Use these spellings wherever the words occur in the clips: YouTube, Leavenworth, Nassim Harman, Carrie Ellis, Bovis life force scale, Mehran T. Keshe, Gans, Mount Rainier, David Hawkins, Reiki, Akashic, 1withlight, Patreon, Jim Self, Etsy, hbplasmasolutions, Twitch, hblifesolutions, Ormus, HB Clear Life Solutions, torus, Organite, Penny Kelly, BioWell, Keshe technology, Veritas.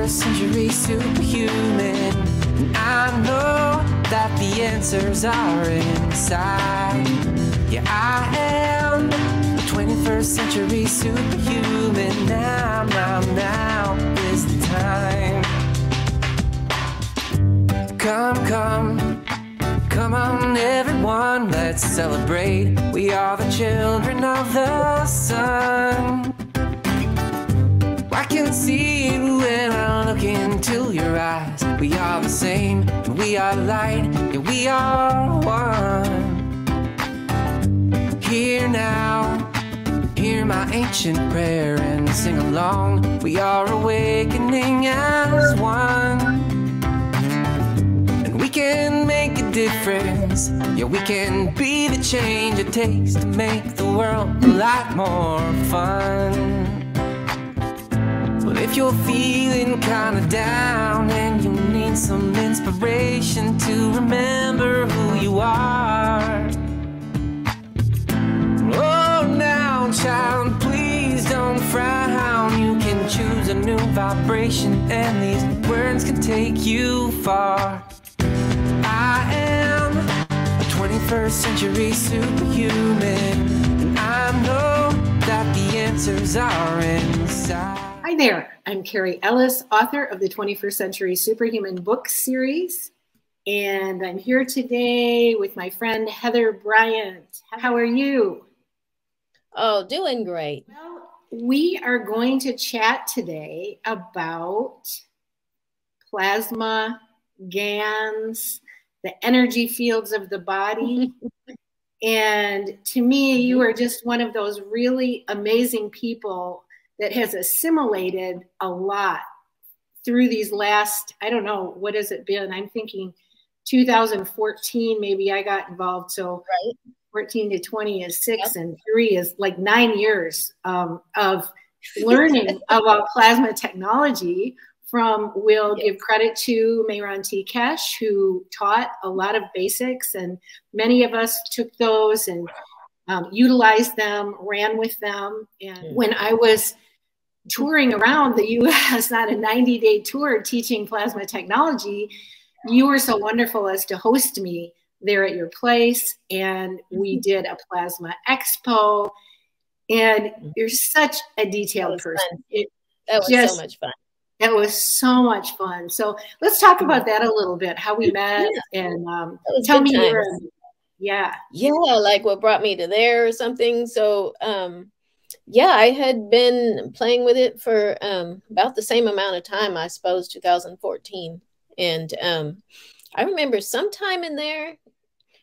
21st century superhuman. And I know that the answers are inside. Yeah, I am the 21st century superhuman. Now is the time. Come on everyone, let's celebrate. We are the children of the sun. I can see you when I look into your eyes. We are the same, and we are light, and we are one. Hear now, hear my ancient prayer and sing along. We are awakening as one. We can make a difference. Yeah, we can be the change it takes to make the world a lot more fun. Well, if you're feeling kinda down and you need some inspiration to remember who you are, oh, now, child, please don't frown. You can choose a new vibration and these words can take you far. I am a 21st century superhuman, and I know that the answers are inside. Hi there, I'm Carrie Ellis, author of the 21st Century Superhuman book series, and I'm here today with my friend Heather Bryant. How are you? Oh, doing great. Well, we are going to chat today about plasma, Gans, the energy fields of the body. And to me, you are just one of those really amazing people that has assimilated a lot through these last, I don't know, what has it been? I'm thinking 2014, maybe I got involved. So right. 14 to 20 is 6, yep. And 3 is like 9 years of learning about plasma technology. From, we'll give credit to Mehran T. Keshe, who taught a lot of basics, and many of us took those and utilized them, ran with them. And when I was touring around the U.S. on a 90-day tour teaching plasma technology, you were so wonderful as to host me there at your place, and we did a plasma expo. And you're such a detailed person. That was so much fun. It was so much fun. So let's talk about that a little bit, how we met, and tell me your, like what brought me to there or something. So yeah, I had been playing with it for about the same amount of time, I suppose, 2014. And I remember sometime in there,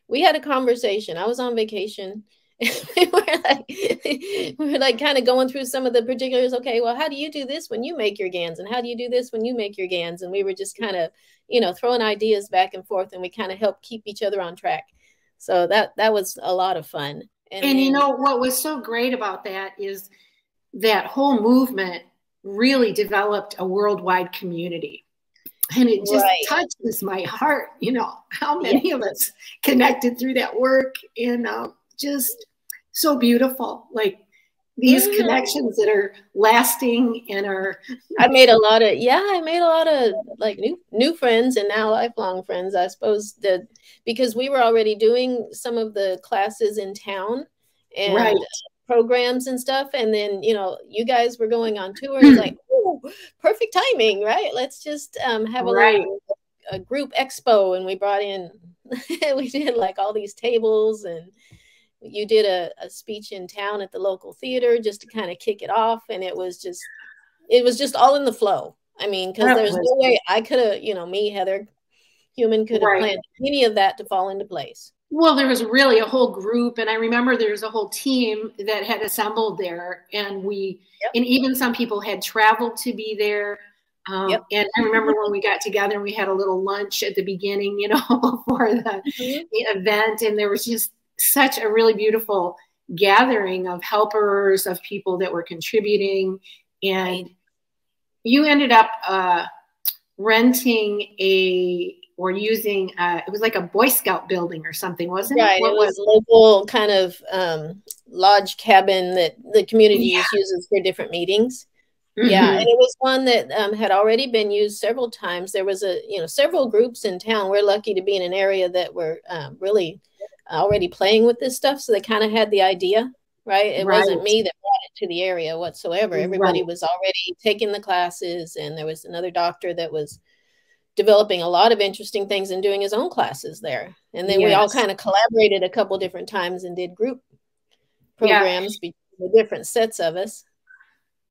we had a conversation. I was on vacation. we were like kind of going through some of the particulars. Okay, well, how do you do this when you make your Gans? And how do you do this when you make your Gans? And we were just kind of, you know, throwing ideas back and forth, and we kind of helped keep each other on track. So that was a lot of fun. And you know, what was so great about that is that whole movement really developed a worldwide community. And it just touches my heart, you know, how many of us connected through that work. And just so beautiful, like these connections that are lasting and are. I made a lot of like new friends, and now lifelong friends, I suppose, that because we were already doing some of the classes in town and programs and stuff. And then, you know, you guys were going on tours, like, oh, perfect timing, right? Let's just have a little group expo. And we brought in, we did like all these tables, and you did a speech in town at the local theater just to kind of kick it off. And it was just all in the flow. I mean, because there's no way I could have, you know, me, Heather Human, could have planned any of that to fall into place. Well, there was really a whole group. And I remember there was a whole team that had assembled there. And we, and even some people had traveled to be there. And I remember when we got together and we had a little lunch at the beginning, you know, before the event. And there was just such a really beautiful gathering of helpers, of people that were contributing. And you ended up renting or using, it was like a Boy Scout building or something, wasn't it? Right, it was a local kind of lodge cabin that the community uses for different meetings. Yeah, and it was one that had already been used several times. There was a, several groups in town. We're lucky to be in an area that were really already playing with this stuff. So they kind of had the idea, right? It wasn't me that brought it to the area whatsoever. Everybody was already taking the classes, and there was another doctor that was developing a lot of interesting things and doing his own classes there. And then we all kind of collaborated a couple different times and did group programs between the different sets of us.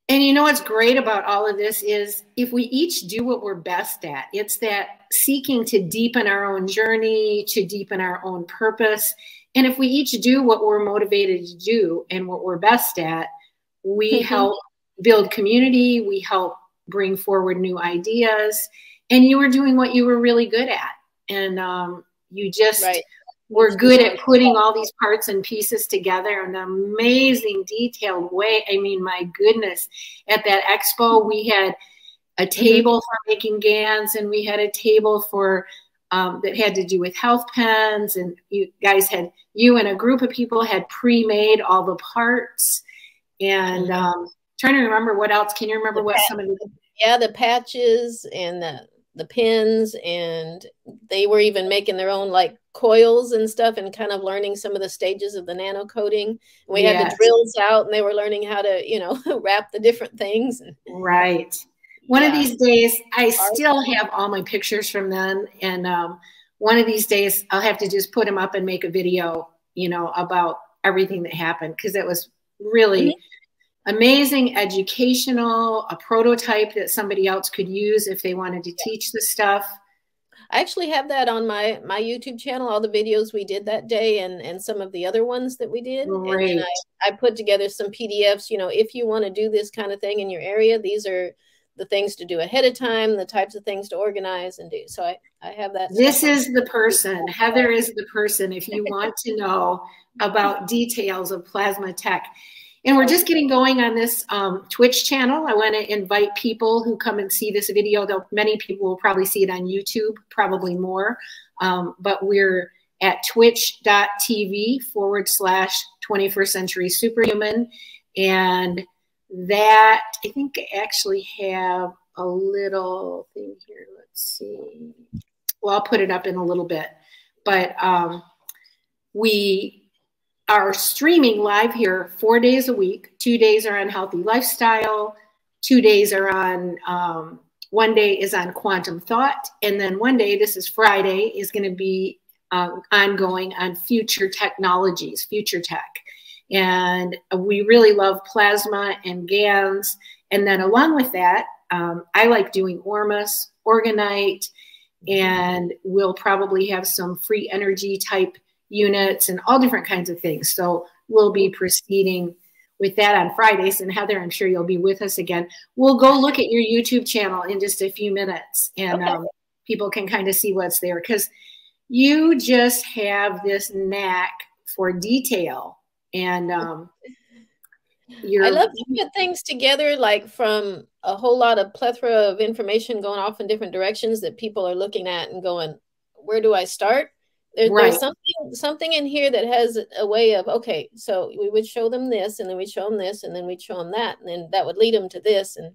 And you know what's great about all of this is if we each do what we're best at, it's that seeking to deepen our own journey, to deepen our own purpose. And if we each do what we're motivated to do and what we're best at, we help build community, we help bring forward new ideas. And you were doing what you were really good at. And you just were good at putting all these parts and pieces together in an amazing detailed way. I mean, my goodness, at that expo, we had a table for making Gans, and we had a table for that had to do with health pens. And you guys had, you and a group of people had pre-made all the parts. And trying to remember what else. Can you remember what some of the... Yeah, the patches and the pins, and they were even making their own like coils and stuff and kind of learning some of the stages of the nano coating. We had the drills out, and they were learning how to, wrap the different things. Right. One of these days, I still have all my pictures from then. And one of these days I'll have to just put them up and make a video, about everything that happened. 'Cause it was really amazing, educational, a prototype that somebody else could use if they wanted to teach the stuff. I actually have that on my YouTube channel, all the videos we did that day and some of the other ones that we did. Great. And then I put together some PDFs, if you want to do this kind of thing in your area, these are the things to do ahead of time, the types of things to organize and do. So I have that. This is the person. Heather is the person if you want to know about details of plasma tech. And we're just getting going on this Twitch channel. I want to invite people who come and see this video, though many people will probably see it on YouTube, probably more. But we're at twitch.tv/21stcenturysuperhuman. And that, I think I actually have a little thing here. Let's see. Well, I'll put it up in a little bit. But we are streaming live here 4 days a week. 2 days are on healthy lifestyle. 2 days are on, 1 day is on quantum thought. And then 1 day, this is Friday, is going to be ongoing on future technologies, future tech. And we really love plasma and GANs. And then along with that, I like doing Ormus, Organite, and we'll probably have some free energy type units and all different kinds of things. So we'll be proceeding with that on Fridays. And Heather, I'm sure you'll be with us again. We'll go look at your YouTube channel in just a few minutes, and people can kind of see what's there, because you just have this knack for detail. And I love to put things together, like from a whole lot of plethora of information going off in different directions that people are looking at and going, where do I start? There's something in here that has a way of, okay, so we would show them this, and then we'd show them this, and then we'd show them that, and then that would lead them to this. And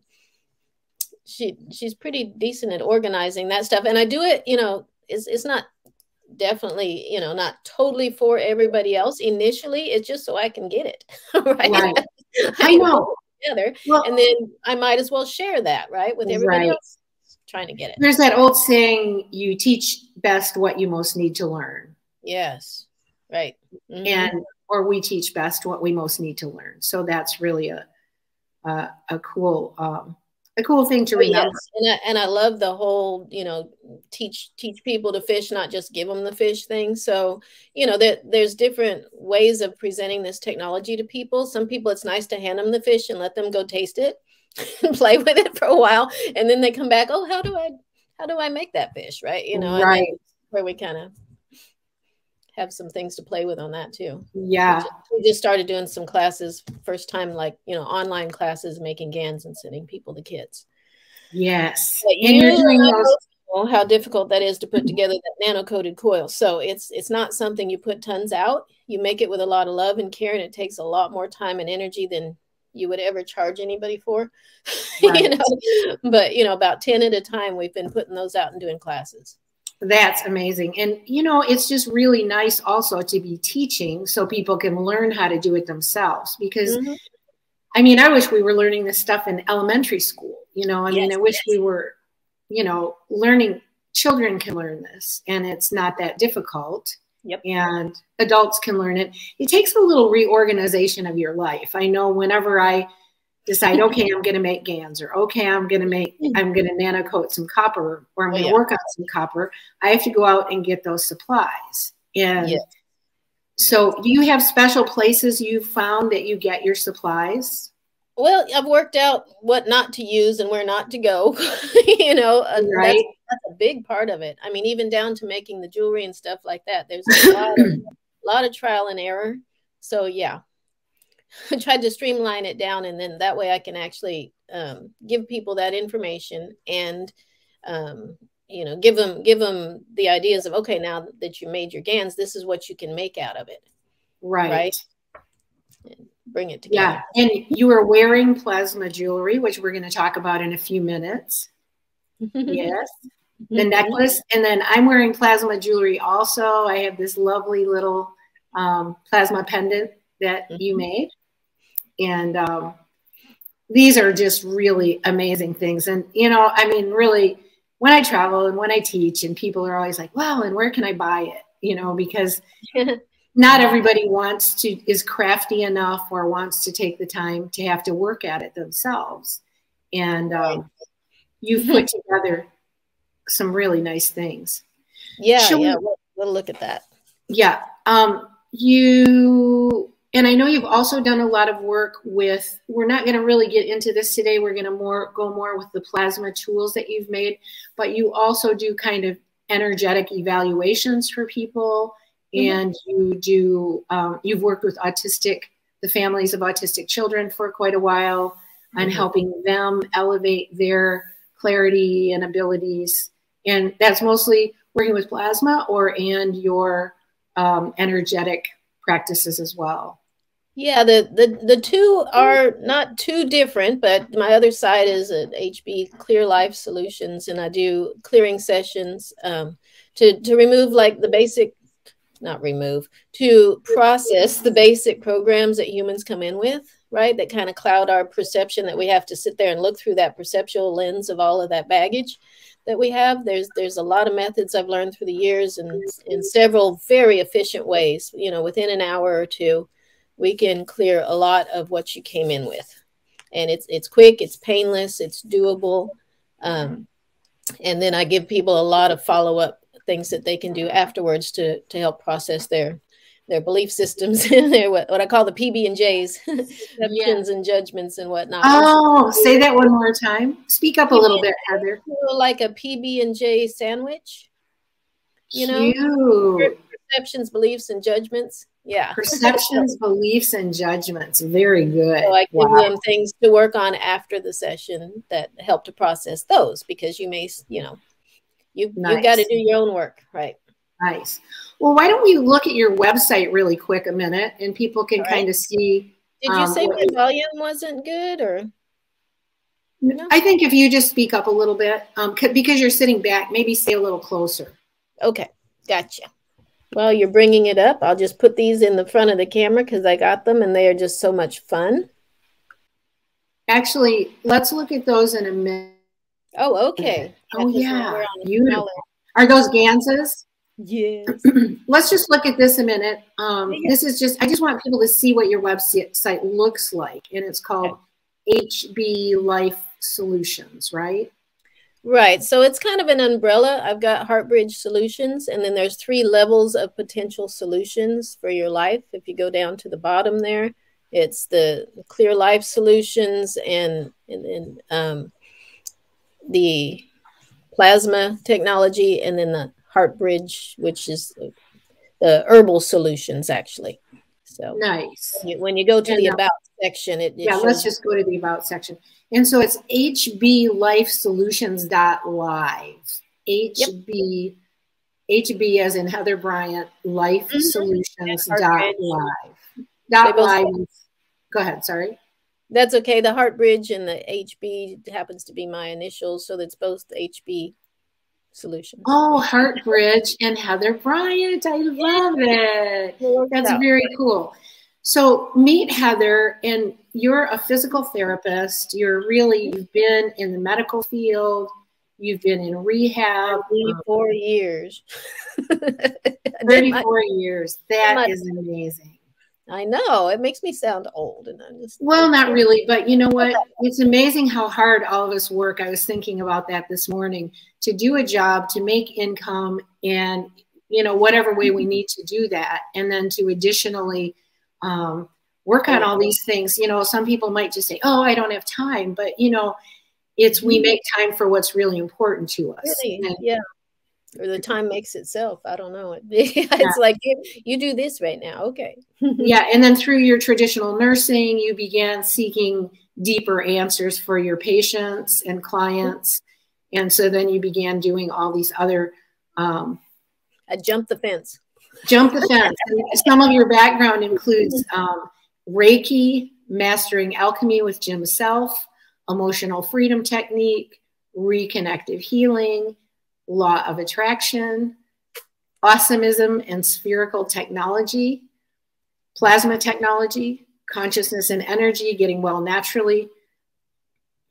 she's pretty decent at organizing that stuff. And I do it, it's not definitely, not totally for everybody else. Initially, it's just so I can get it. Right. I know. Together, well, and then I might as well share that, with everybody else trying to get it. There's that old saying, you teach best what you most need to learn. Yes. Right. Mm-hmm. Or we teach best what we most need to learn. So that's really a cool thing to remember. Yes. And I love the whole, teach people to fish, not just give them the fish thing. So, there's different ways of presenting this technology to people. Some people, it's nice to hand them the fish and let them go taste it and play with it for a while. And then they come back, oh, how do I make that fish? Right. Where we kind of have some things to play with on that too. Yeah. We just started doing some classes first time, like, online classes, making GANs and sending people to kits. Yes. But and you're doing how difficult that is to put together that nano coated coil. So it's not something you put tons out. You make it with a lot of love and care, and it takes a lot more time and energy than you would ever charge anybody for, right. You know, but, you know, about 10 at a time, we've been putting those out and doing classes. That's amazing. And, you know, it's just really nice also to be teaching so people can learn how to do it themselves, because mm-hmm. I mean, I wish we were learning this stuff in elementary school, you know, I mean, yes, I wish we were, you know, learning. Children can learn this and it's not that difficult. Yep. And adults can learn it. It takes a little reorganization of your life. I know whenever I decide, okay, I'm going to make Gans, or okay, I'm going to nanocoat some copper, or I'm going to work on some copper. I have to go out and get those supplies. And so do you have special places you've found that you get your supplies? Well, I've worked out what not to use and where not to go, you know, right. That's a big part of it. I mean, even down to making the jewelry and stuff like that, there's a lot of trial and error. So yeah, I tried to streamline it down, and then that way I can actually give people that information and, you know, give them the ideas of, okay, now that you made your Gans, this is what you can make out of it. Right. Right. And bring it together. Yeah. And you are wearing plasma jewelry, which we're going to talk about in a few minutes. Yes. The necklace. And then I'm wearing plasma jewelry also. I have this lovely little plasma pendant that you made. And these are just really amazing things. And, you know, I mean, really, when I travel and when I teach, and people are always like, wow, and where can I buy it? You know, because not everybody wants to, is crafty enough or wants to take the time to have to work at it themselves. And you've put together some really nice things. Yeah, we'll look at that. Yeah. And I know you've also done a lot of work with, we're not going to really get into this today. We're going to go more with the plasma tools that you've made, but you also do kind of energetic evaluations for people. Mm-hmm. And you do, you've worked with the families of autistic children for quite a while on helping them elevate their clarity and abilities, and that's mostly working with plasma and your energetic practices as well. Yeah, the two are not too different, but my other side is at HB Clear Life Solutions, and I do clearing sessions to remove like the basic, not remove, to process the basic programs that humans come in with. Right, that kind of cloud our perception, that we have to sit there and look through that perceptual lens of all of that baggage that we have. There's a lot of methods I've learned through the years, and in several very efficient ways. You know, within an hour or two, we can clear a lot of what you came in with, and it's quick, it's painless, it's doable, and then I give people a lot of follow-up things that they can do afterwards to help process their belief systems, and their what I call the PB&Js, opinions and judgments and whatnot. Oh, say that one more time. Speak up a little bit, Heather. Like a PB&J sandwich, you know, perceptions, beliefs, and judgments. Yeah. Perceptions, beliefs, and judgments. Very good. So I give them things to work on after the session that help to process those, because you may, you know, you've got to do your own work, right? Nice. Well, why don't we look at your website really quick a minute, and people can kind of see. Did you say my volume wasn't good, or? No? I think if you just speak up a little bit, because you're sitting back, maybe stay a little closer. Okay. Gotcha. Well, you're bringing it up. I'll just put these in the front of the camera because I got them and they are just so much fun. Actually, let's look at those in a minute. Oh, okay. Oh, yeah. Beautiful. Are those Ganses? Yes. Let's just look at this a minute. This is just, I just want people to see what your website looks like. And it's called HB Life Solutions, right? Right. So it's kind of an umbrella. I've got Heartbridge Solutions, and then there's 3 levels of potential solutions for your life. If you go down to the bottom there, it's the Clear Life Solutions, and then the plasma technology, and then the Heartbridge, which is the herbal solutions, actually. So nice. When you go to the about section, let's just go to the about section. And so it's hblifesolutions.live. HB as in Heather Bryant, lifesolutions.live. Go ahead, sorry. That's okay. The Heartbridge and the HB happens to be my initials, so that's both HB Solutions. Oh, Heartbridge and Heather Bryant. I love it. That's very cool. So meet Heather, and you're a physical therapist. You've been in the medical field. You've been in rehab. 34 years. 34 years. That is amazing. I know. It makes me sound old. And I'm just well, not really. But you know what? It's amazing how hard all of us work. I was thinking about that this morning. To do a job, to make income, and, you know, whatever way we need to do that. And then to additionally work on all these things. You know, some people might just say, oh, I don't have time. But, you know, it's we make time for what's really important to us. Really? Yeah. Or the time makes itself. I don't know. It's like, you do this right now. Okay. Yeah. And then through your traditional nursing, you began seeking deeper answers for your patients and clients. And so then you began doing all these other. I jumped the fence. Jump the fence. Some of your background includes Reiki, mastering alchemy with Jim Self, emotional freedom technique, reconnective healing, law of attraction, awesomism and spherical technology, plasma technology, consciousness and energy, getting well naturally,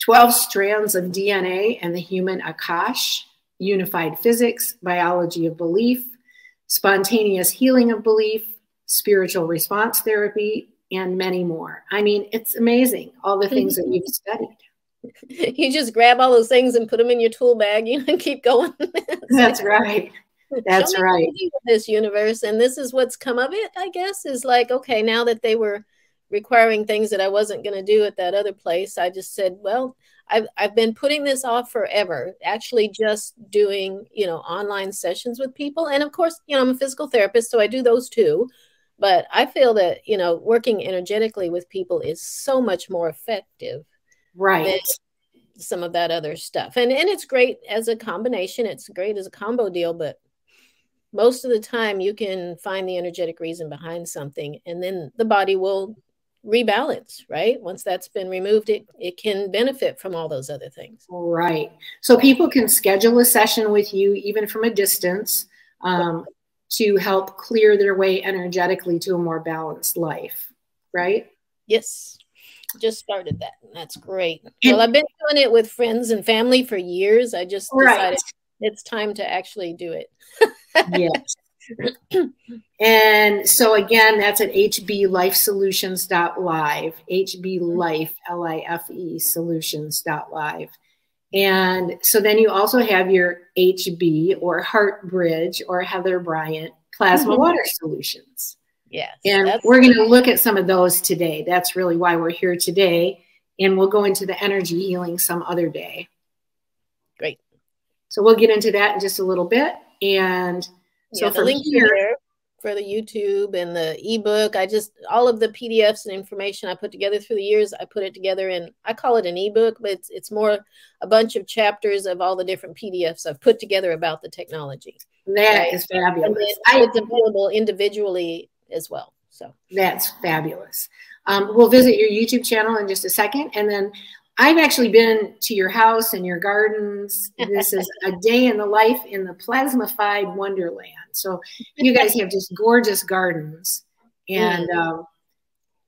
12 strands of DNA and the human Akash, unified physics, biology of belief, spontaneous healing of belief, spiritual response therapy, and many more. I mean, it's amazing, all the things that you've studied. You just grab all those things and put them in your tool bag, you know, and keep going. That's right. That's right. This universe, and this is what's come of it, I guess, is like, okay, now that they were requiring things that I wasn't going to do at that other place, I just said, well, I've been putting this off forever, actually just doing, you know, online sessions with people. And of course, you know, I'm a physical therapist, so I do those too. But I feel that, you know, working energetically with people is so much more effective. Right. Some of that other stuff. And it's great as a combination. It's great as a combo deal, but most of the time you can find the energetic reason behind something, and then the body will rebalance, right? Once that's been removed, it can benefit from all those other things. Right. So people can schedule a session with you, even from a distance, to help clear their way energetically to a more balanced life, right? Yes. Just started that. And that's great. Well, I've been doing it with friends and family for years. I just decided it's time to actually do it. Yes. And so again, that's at hblifesolutions.live, hblife, L-I-F-E, solutions.live. And so then you also have your HB or Heartbridge or Heather Bryant Plasma Water Solutions. Yes, and we're going to look at some of those today. That's really why we're here today. And we'll go into the energy healing some other day. Great. So we'll get into that in just a little bit. And so yeah, the link here for the YouTube and the ebook, I just, all of the PDFs and information I put together through the years, I put it together in, I call it an ebook, but it's more a bunch of chapters of all the different PDFs I've put together about the technology. That is fabulous. And it's available individually as well. So that's fabulous. We'll visit your YouTube channel in just a second. And then I've actually been to your house and your gardens. This is a day in the life in the plasmified wonderland. So you guys have just gorgeous gardens and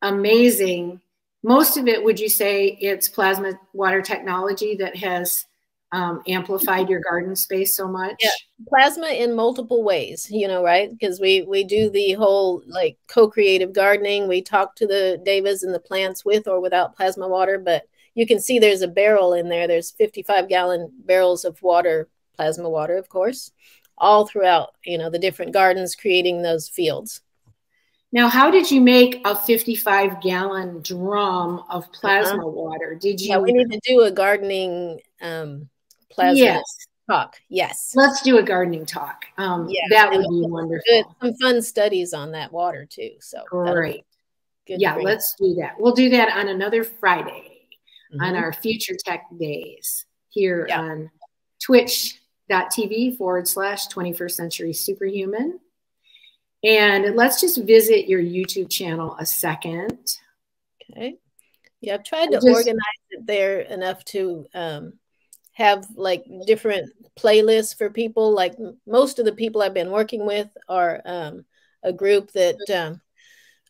amazing. Most of it, would you say it's plasma water technology that has amplified your garden space so much? Yeah. Plasma in multiple ways, you know, right? Because we do the whole like co-creative gardening. We talk to the devas and the plants with or without plasma water, but you can see there's a barrel in there. There's 55-gallon barrels of water, plasma water, of course, all throughout, you know, the different gardens creating those fields. Now, how did you make a 55-gallon drum of plasma water? Did you? Yeah, we need to do a gardening plasma talk. Yes. Let's do a gardening talk. That would be wonderful. Good, some fun studies on that water too. So great. Yeah, let's do that. We'll do that on another Friday on our Future Tech Days here on twitch.tv/21stcenturysuperhuman. And let's just visit your YouTube channel a second. Okay. Yeah, I've tried to organize it there enough to have like different playlists for people. Like most of the people I've been working with are a group that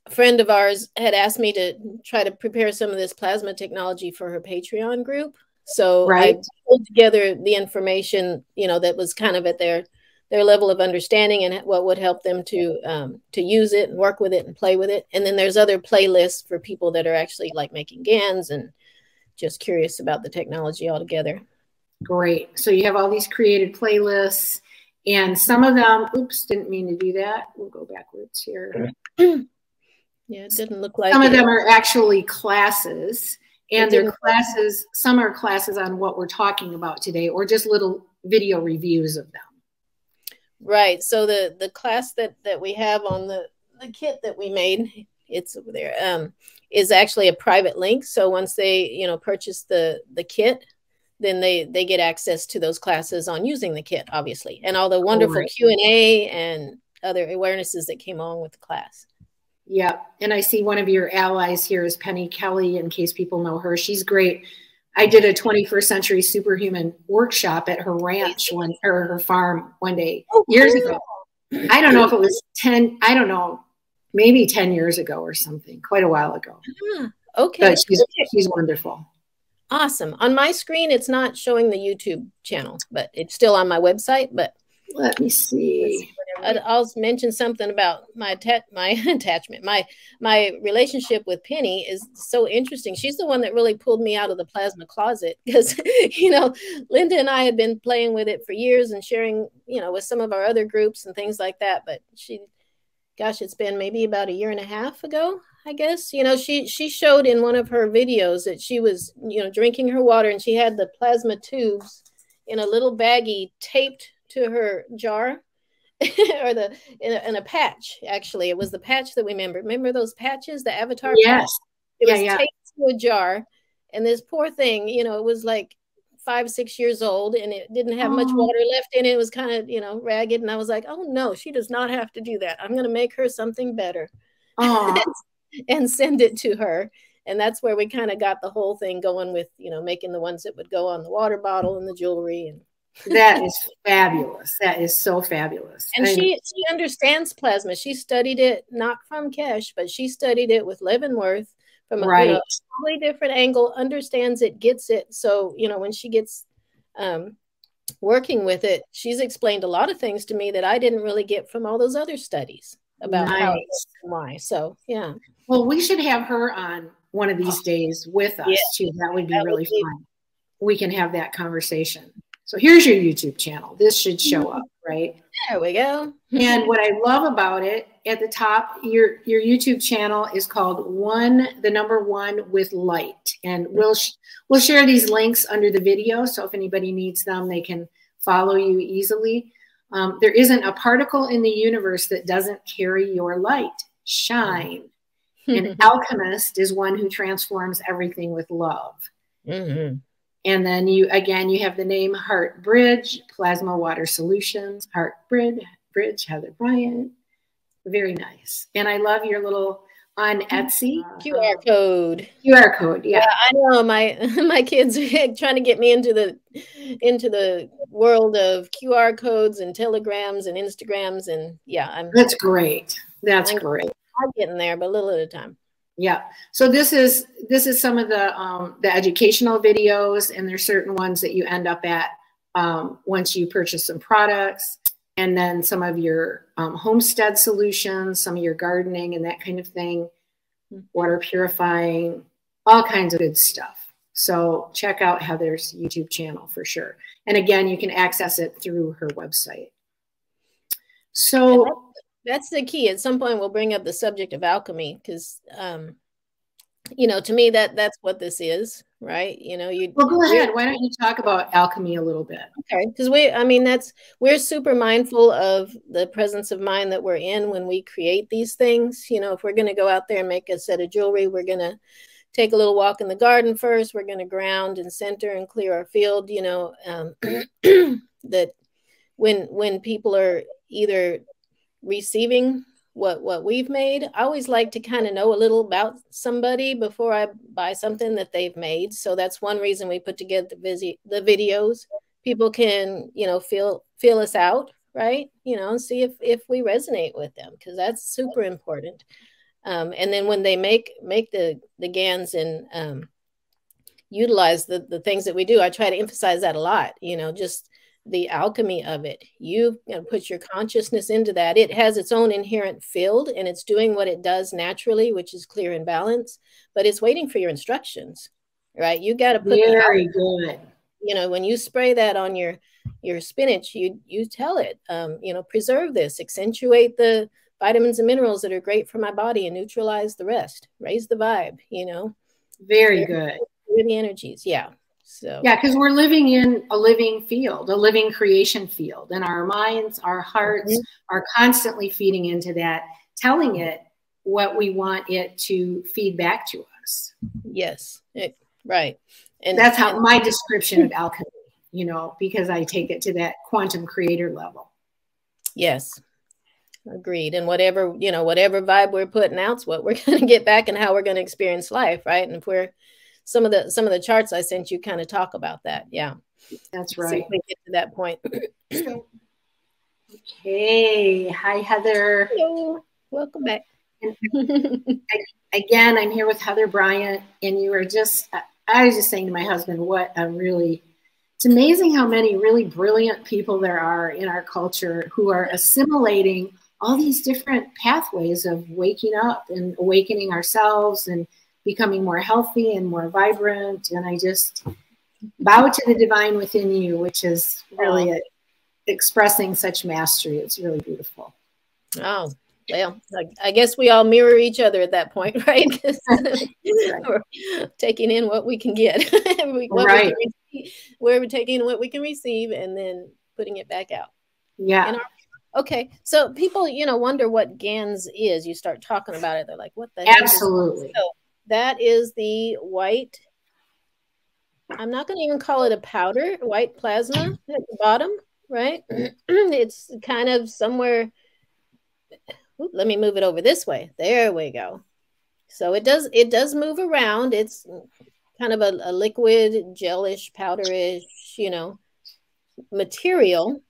a friend of ours had asked me to try to prepare some of this plasma technology for her Patreon group. So I pulled together the information, you know, that was kind of at their level of understanding and what would help them to use it and work with it and play with it. And then there's other playlists for people that are actually like making GANs and just curious about the technology altogether. Great. So you have all these created playlists, and some of them, oops, didn't mean to do that. We'll go backwards here. Yeah, it didn't look like some of them are actually classes, and they're classes. Some are classes on what we're talking about today, or just little video reviews of them. Right. So the class that we have on the kit that we made, it's over there, is actually a private link. So once they, you know, purchase the kit, then they get access to those classes on using the kit, obviously, and all the wonderful Q&A and other awarenesses that came along with the class. Yeah. And I see one of your allies here is Penny Kelly, in case people know her. She's great. I did a 21st Century Superhuman workshop at her ranch or her farm one day years ago. I don't know if it was 10, I don't know, maybe 10 years ago or something, quite a while ago. Okay. But she's wonderful. Awesome. On my screen, it's not showing the YouTube channel, but it's still on my website. But let me see. I'll mention something about my relationship with Penny is so interesting. She's the one that really pulled me out of the plasma closet, because, you know, Linda and I had been playing with it for years and sharing, you know, with some of our other groups and things like that. But she, gosh, it's been maybe about a year and a half ago, I guess. You know, she showed in one of her videos that she was, you know, drinking her water, and she had the plasma tubes in a little baggie taped to her jar. Or the in a patch, actually. It was the patch that we remember those patches, the avatar patch? It was taped to a jar, and this poor thing, you know, it was like 5, 6 years old, and it didn't have much water left in it. It was kind of, you know, ragged, and I was like, oh no, she does not have to do that. I'm gonna make her something better. And send it to her. And that's where we kind of got the whole thing going with, you know, making the ones that would go on the water bottle and the jewelry. And that is fabulous. That is so fabulous. And she understands plasma. She studied it, not from Keshe, but she studied it with Leavenworth from a totally different angle, understands it, gets it. So, you know, when she gets working with it, she's explained a lot of things to me that I didn't really get from all those other studies about how and why. So, yeah. Well, we should have her on one of these days with us, too. That would be really fun. We can have that conversation. So here's your YouTube channel. This should show up, right? There we go. And what I love about it, at the top, your YouTube channel is called 1withlight. And we'll share these links under the video. So if anybody needs them, they can follow you easily. There isn't a particle in the universe that doesn't carry your light. Shine. An alchemist is one who transforms everything with love. And then you, again, you have the name Heartbridge, Plasma Water Solutions, Heartbridge, Heather Bryant. Very nice. And I love your little, on Etsy. QR code. QR code, yeah. I know my kids are trying to get me into the world of QR codes and telegrams and Instagrams. And yeah, that's great. That's great. I'm getting there, but a little at a time. Yeah. So this is some of the educational videos, and there's certain ones that you end up at once you purchase some products, and then some of your homestead solutions, some of your gardening and that kind of thing, water purifying, all kinds of good stuff. So check out Heather's YouTube channel for sure. And again, you can access it through her website. So that's the key. At some point, we'll bring up the subject of alchemy, because, you know, to me, that's what this is, right? You know, well, go ahead. Why don't you talk about alchemy a little bit? Okay, because we're super mindful of the presence of mind that we're in when we create these things. You know, if we're going to go out there and make a set of jewelry, we're going to take a little walk in the garden first. We're going to ground and center and clear our field. You know, that when people are either receiving what we've made. I always like to kind of know a little about somebody before I buy something that they've made. So that's one reason we put together the videos. People can, you know, feel us out, right? You know, see if we resonate with them, because that's super important. And then when they make the GANs and utilize the things that we do, I try to emphasize that a lot, you know, just the alchemy of it. You put your consciousness into that. It has its own inherent field and it's doing what it does naturally, which is clear and balance, but it's waiting for your instructions, right? You got to put very good. You know, when you spray that on your spinach, you tell it, you know, preserve this, accentuate the vitamins and minerals that are great for my body and neutralize the rest, raise the vibe, you know. Very good. The energies. Yeah. So. Yeah, because we're living in a living field, a living creation field, and our minds, our hearts are constantly feeding into that, telling it what we want it to feed back to us. Yes. Right. And that's how my description of alchemy, you know, because I take it to that quantum creator level. Yes. Agreed. And whatever, you know, whatever vibe we're putting out's what we're going to get back and how we're going to experience life. Right. And if we're, some of the charts I sent you kind of talk about that. Yeah, that's right. See if we get to that point. Okay. Hi, Heather. Hello. Welcome back. Again, I'm here with Heather Bryant, and you were just, I was just saying to my husband, what a really, it's amazing how many really brilliant people there are in our culture who are assimilating all these different pathways of waking up and awakening ourselves and becoming more healthy and more vibrant. And I just bow to the divine within you, which is really expressing such mastery. It's really beautiful. Oh, well, I guess we all mirror each other at that point, right? We're taking in what we can get. We're taking what we can receive and then putting it back out. Yeah. Okay. So people, you know, wonder what GANS is. You start talking about it. They're like, what the heck? Absolutely. That is the white, I'm not going to even call it a powder, white plasma at the bottom, right? It's kind of somewhere, ooh, let me move it over this way. There we go. So it does move around. It's kind of a liquid, gelish, powderish, you know, material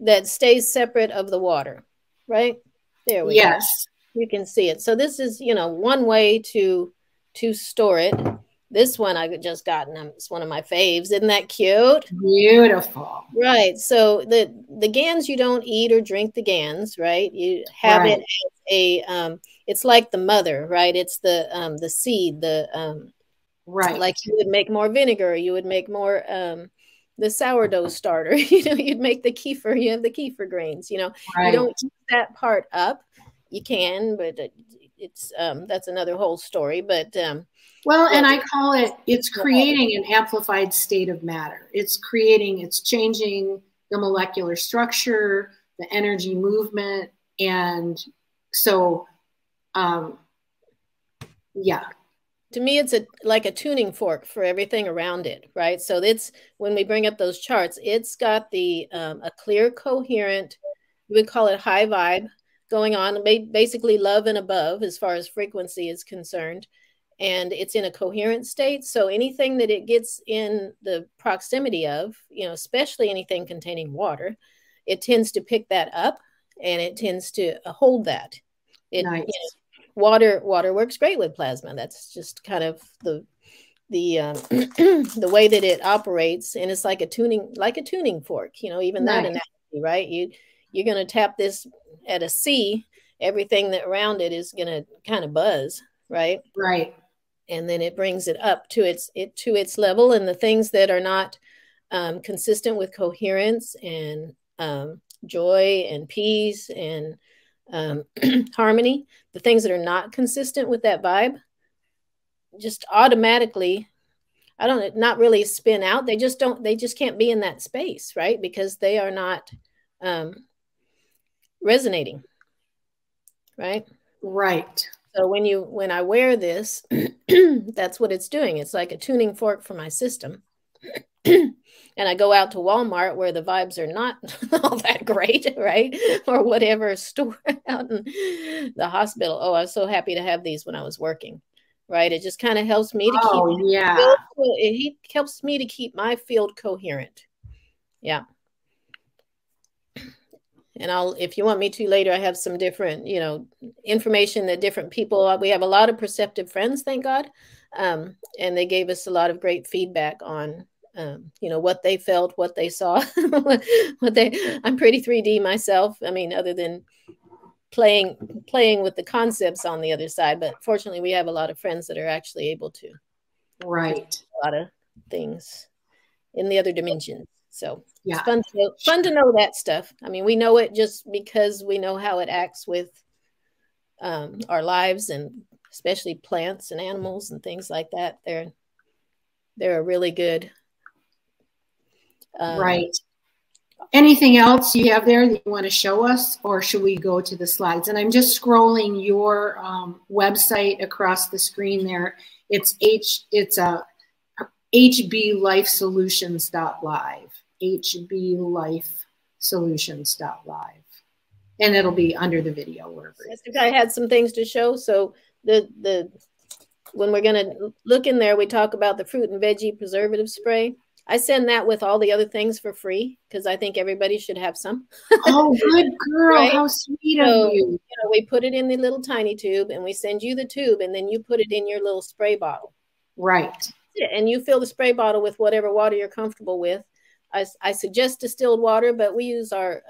that stays separate of the water, right? There we go. Yes. You can see it. So this is, you know, one way to store it. This one I just got, and it's one of my faves. Isn't that cute? Beautiful. Right. So the GANs, you don't eat or drink the GANs, right? You have it as a, it's like the mother, right? It's the seed, the, right. Like you would make more vinegar, you would make more, the sourdough starter, you know, you'd make the kefir, you have the kefir grains, you know, you don't eat that part up. You can, but it's that's another whole story. But well, and I call it, it's creating an amplified state of matter. It's creating, it's changing the molecular structure, the energy movement, and so yeah. To me, it's like a tuning fork for everything around it, right? So it's when we bring up those charts, it's got the a clear, coherent, we would call it high vibe going on, basically love and above as far as frequency is concerned. And it's in a coherent state. So anything that it gets in the proximity of, you know, especially anything containing water, it tends to pick that up and it tends to hold that. Nice. You know, water works great with plasma. That's just kind of the the way that it operates. And it's like a tuning fork, you know, even that analogy, right? You're going to tap this at a C, everything that around it is going to kind of buzz, right? Right. And then it brings it up to its level. And the things that are not consistent with coherence and joy and peace and harmony, the things that are not consistent with that vibe, just automatically, I don't, not really spin out. They just don't, they just can't be in that space, right? Because they are not resonating, right? Right. So when I wear this, that's what it's doing. It's like a tuning fork for my system. And and I go out to Walmart where the vibes are not all that great, right? Or whatever store out in the hospital. Oh, I was so happy to have these when I was working, right? It just kind of helps me to keep, yeah, it helps me to keep my field coherent. Yeah. And I'll, if you want me to later, I have some different, you know, information that different people, we have a lot of perceptive friends, thank God. And they gave us a lot of great feedback on, you know, what they felt, what they saw, what they, I'm pretty 3D myself. I mean, other than playing with the concepts on the other side, but fortunately we have a lot of friends that are actually able to. Right. A lot of things in the other dimensions. So yeah, it's fun to know that stuff. I mean, we know it just because we know how it acts with our lives, and especially plants and animals and things like that. They're a really good. Right. Anything else you have there that you want to show us, or should we go to the slides? And I'm just scrolling your website across the screen there. It's hblifesolutions.live. hblifesolutions.live. And it'll be under the video, wherever. Yes, I had some things to show. So the when we're going to look in there, we talk about the fruit and veggie preservative spray. I send that with all the other things for free because I think everybody should have some. Oh, good girl. Right? How sweet of you. You know, we put it in the little tiny tube, and we send you the tube, and then you put it in your little spray bottle. Right. And you fill the spray bottle with whatever water you're comfortable with. I suggest distilled water, but we use our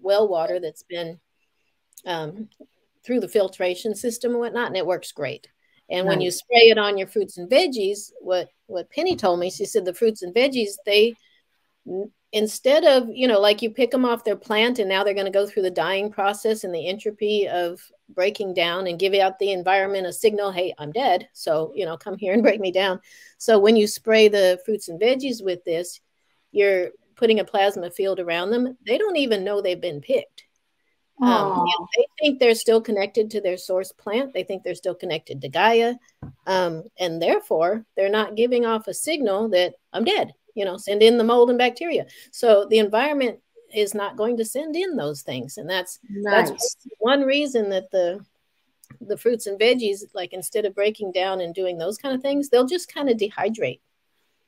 well water that's been through the filtration system and whatnot, and it works great. And when you spray it on your fruits and veggies, what Penny told me, she said the fruits and veggies, they, instead of, you know, like you pick them off their plant and now they're going to go through the dying process and the entropy of breaking down and give out the environment a signal, hey, I'm dead. So, you know, come here and break me down. So when you spray the fruits and veggies with this, you're putting a plasma field around them. They don't even know they've been picked. They think they're still connected to their source plant. They think they're still connected to Gaia. And therefore, they're not giving off a signal that I'm dead, you know, send in the mold and bacteria. So the environment is not going to send in those things. And that's one reason that the fruits and veggies, like instead of breaking down and doing those kind of things, they'll just kind of dehydrate,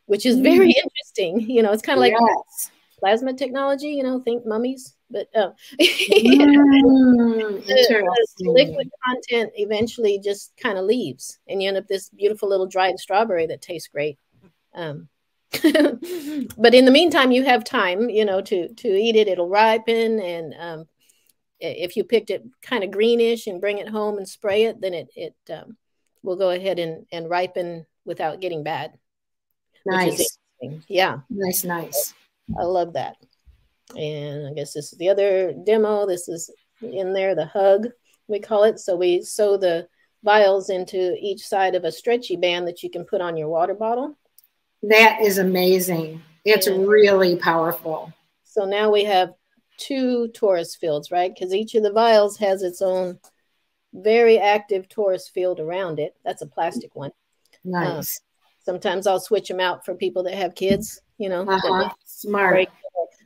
which is very interesting. You know, it's kind of like plasma technology, you know, think mummies. But the liquid content eventually just kind of leaves, and you end up this beautiful little dried strawberry that tastes great. But in the meantime, you have time, you know, to eat it. It'll ripen, and if you picked it kind of greenish and bring it home and spray it, then it will go ahead and ripen without getting bad. Nice. Yeah. Nice, nice. I love that. And I guess this is the other demo. This is in there, the hug, we call it. So we sew the vials into each side of a stretchy band that you can put on your water bottle. That is amazing. It's really powerful. So now we have two torus fields, right? Because each of the vials has its own very active torus field around it. That's a plastic one. Nice. Sometimes I'll switch them out for people that have kids, you know. Smart.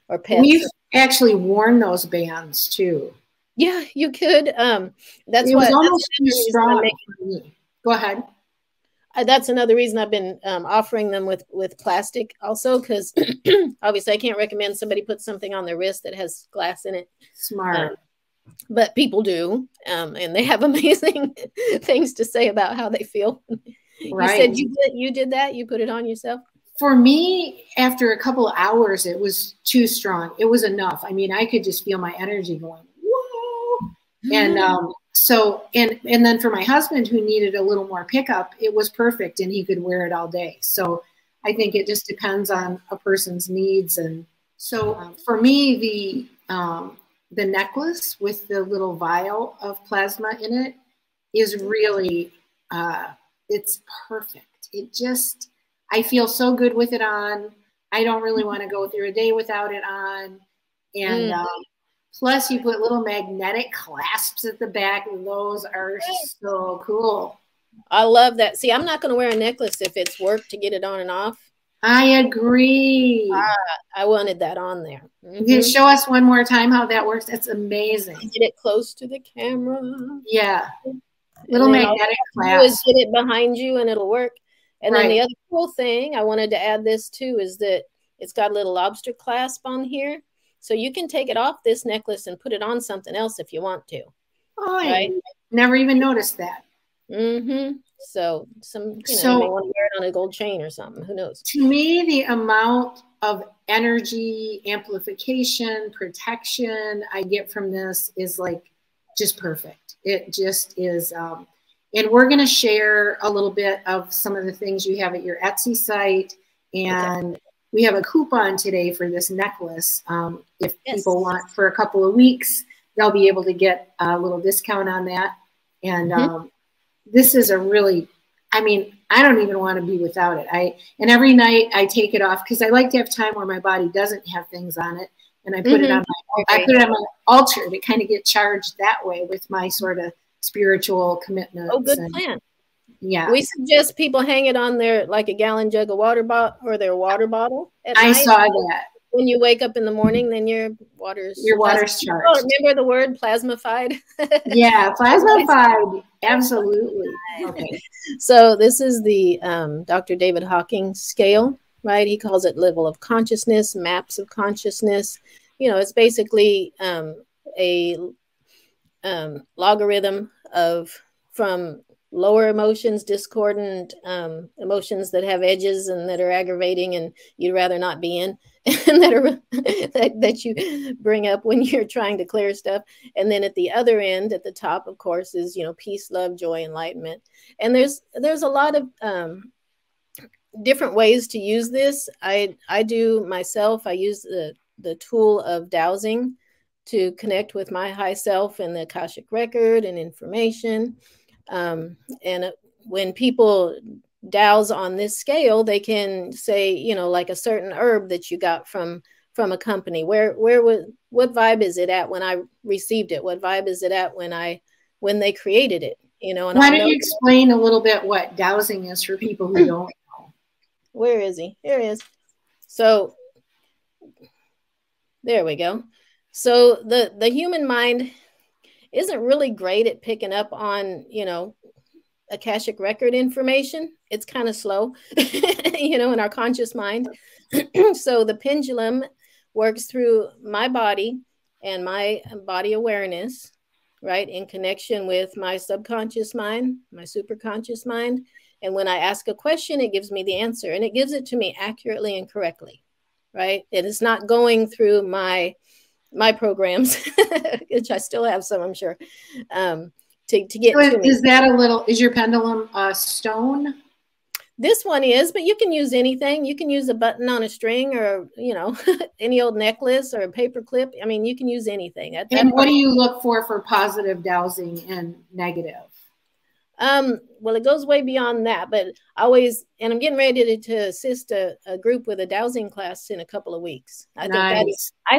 Or pets. We've actually worn those bands too. Yeah, you could. That's it was almost too strong for me. Go ahead. That's another reason I've been offering them with plastic also, because obviously I can't recommend somebody put something on their wrist that has glass in it. Smart. But people do, and they have amazing things to say about how they feel. Right. You said you did that? You put it on yourself? For me, after a couple of hours, it was too strong. It was enough. I mean, I could just feel my energy going, whoa. Mm-hmm. And so, and then for my husband, who needed a little more pickup, it was perfect, and he could wear it all day. So I think it just depends on a person's needs. And so for me, the necklace with the little vial of plasma in it is really, it's perfect. It just... I feel so good with it on. I don't really want to go through a day without it on. And plus you put little magnetic clasps at the back. And those are so cool. I love that. See, I'm not going to wear a necklace if it's work to get it on and off. I agree. I wanted that on there. Mm-hmm. Can you show us one more time how that works? That's amazing. Get it close to the camera. Yeah. Little magnetic clasp. Get it behind you and it'll work. And right. Then the other cool thing I wanted to add this too is that it's got a little lobster clasp on here. So you can take it off this necklace and put it on something else if you want to. Oh, right? I never even noticed that. Mm-hmm. So you may want to wear it on a gold chain or something. Who knows? To me, the amount of energy, amplification, protection I get from this is like just perfect. It just is. And we're going to share a little bit of some of the things you have at your Etsy site. And okay. We have a coupon today for this necklace. If yes. people want for a couple of weeks, they'll be able to get a little discount on that. And mm-hmm. This is a really, I mean, I don't even want to be without it. And every night I take it off because I like to have time where my body doesn't have things on it. And I put mm-hmm. it on my, I put it on my altar to kind of get charged that way with my sort of spiritual commitment. Oh, good plan. Yeah. We suggest people hang it on their, like a gallon jug of water or their water bottle. I saw that. When you wake up in the morning, then your water's charged. Oh, remember the word plasmified? Yeah, plasmified. Absolutely. Okay. So this is the Dr. David Hawkins scale, right? He calls it level of consciousness, maps of consciousness. You know, it's basically a logarithm from lower emotions, discordant emotions that have edges and that are aggravating and you'd rather not be in, and that you bring up when you're trying to clear stuff. And then at the other end, at the top, of course, is, you know, peace, love, joy, enlightenment. And there's a lot of different ways to use this. I do myself. I use the tool of dowsing to connect with my high self and the Akashic record and information. And when people douse on this scale, they can say, you know, like a certain herb that you got from a company, what vibe is it at when I received it? What vibe is it at when they created it? You know, and why don't you explain a little bit what dowsing is for people who don't know? Where is he? Here he is. So there we go. So the human mind isn't really great at picking up on, you know, Akashic record information. It's kind of slow, you know, in our conscious mind. So the pendulum works through my body and my body awareness, right, in connection with my subconscious mind, my superconscious mind. And when I ask a question, it gives me the answer, and it gives it to me accurately and correctly, right? It is not going through my programs, which I still have some, I'm sure, to get so to me. Is your pendulum a stone? This one is, but you can use anything. You can use a button on a string or, you know, any old necklace or a paper clip. I mean, you can use anything. And what do you look for positive dowsing and negative? Well, it goes way beyond that, but I'm getting ready to assist a group with a dowsing class in a couple of weeks. I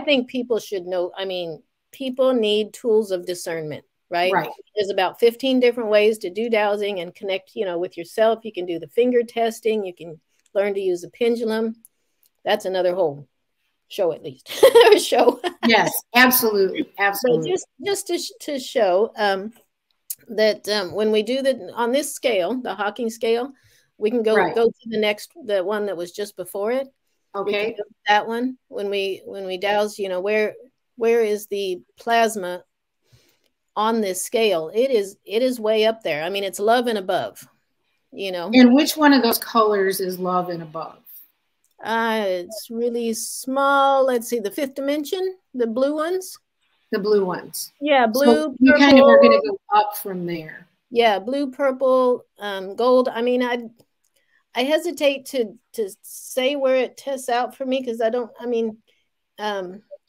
think people should know. I mean, people need tools of discernment, right? Right. There's about 15 different ways to do dowsing and connect, you know, with yourself. You can do the finger testing. You can learn to use a pendulum. That's another whole show, at least. Show. Yes, absolutely. Absolutely. But just to show, that when we do on this scale, the Hawkins scale, we can go to the one that was just before it. Okay, that one. When we douse, you know, where is the plasma on this scale? It is way up there. I mean, it's love and above, you know. And which one of those colors is love and above? It's really small. Let's see, the fifth dimension, the blue ones. The blue ones. Yeah, blue, so you purple, kind of are going to go up from there. Yeah, blue, purple, gold. I mean, I hesitate to say where it tests out for me because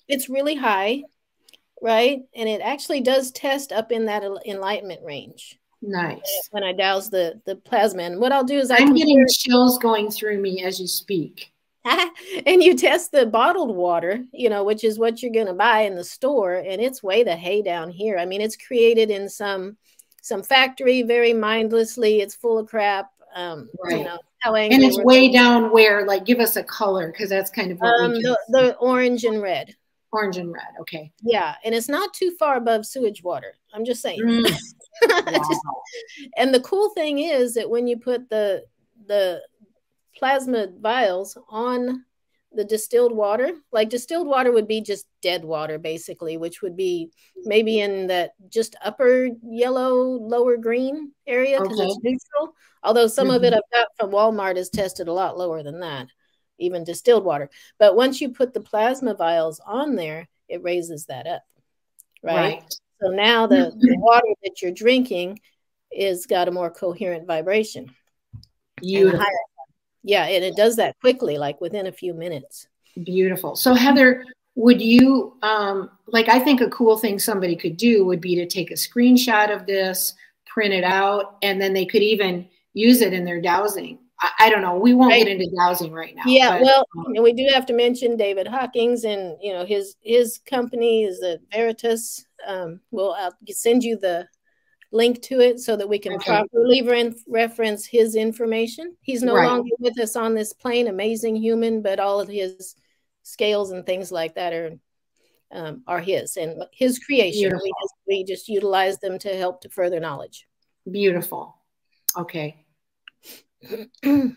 it's really high, right? And it actually does test up in that enlightenment range. Nice. When I douse the plasma. And what I'll do is I'm getting chills going through me as you speak. And you test the bottled water, you know, which is what you're going to buy in the store. And it's way the hay down here. I mean, it's created in some factory very mindlessly. It's full of crap. right. You know, how angry. And it's way down where, like, give us a color, because that's kind of what we do. The orange and red. Orange and red, okay. Yeah, and it's not too far above sewage water. I'm just saying. Mm. Wow. And the cool thing is that when you put the plasma vials on the distilled water, like distilled water would be just dead water basically, which would be maybe in that just upper yellow, lower green area because okay. It's neutral. Although some mm-hmm. of it I've got from Walmart is tested a lot lower than that, even distilled water. But once you put the plasma vials on there, it raises that up, right? Right. So now the water that you're drinking is got a more coherent vibration. Beautiful. And yeah, and it does that quickly, like within a few minutes. Beautiful. So Heather, would you, like I think a cool thing somebody could do would be to take a screenshot of this, print it out, and then they could even use it in their dowsing. I don't know. We won't right. get into dowsing right now. Yeah, but, well, and we do have to mention David Hawkins and, you know, his company is the Veritas. We'll I'll send you the link to it so that we can okay. properly reference his information. He's no right. longer with us on this plane, amazing human, but all of his scales and things like that are his and his creation. We just utilize them to help to further knowledge. Beautiful. Okay. And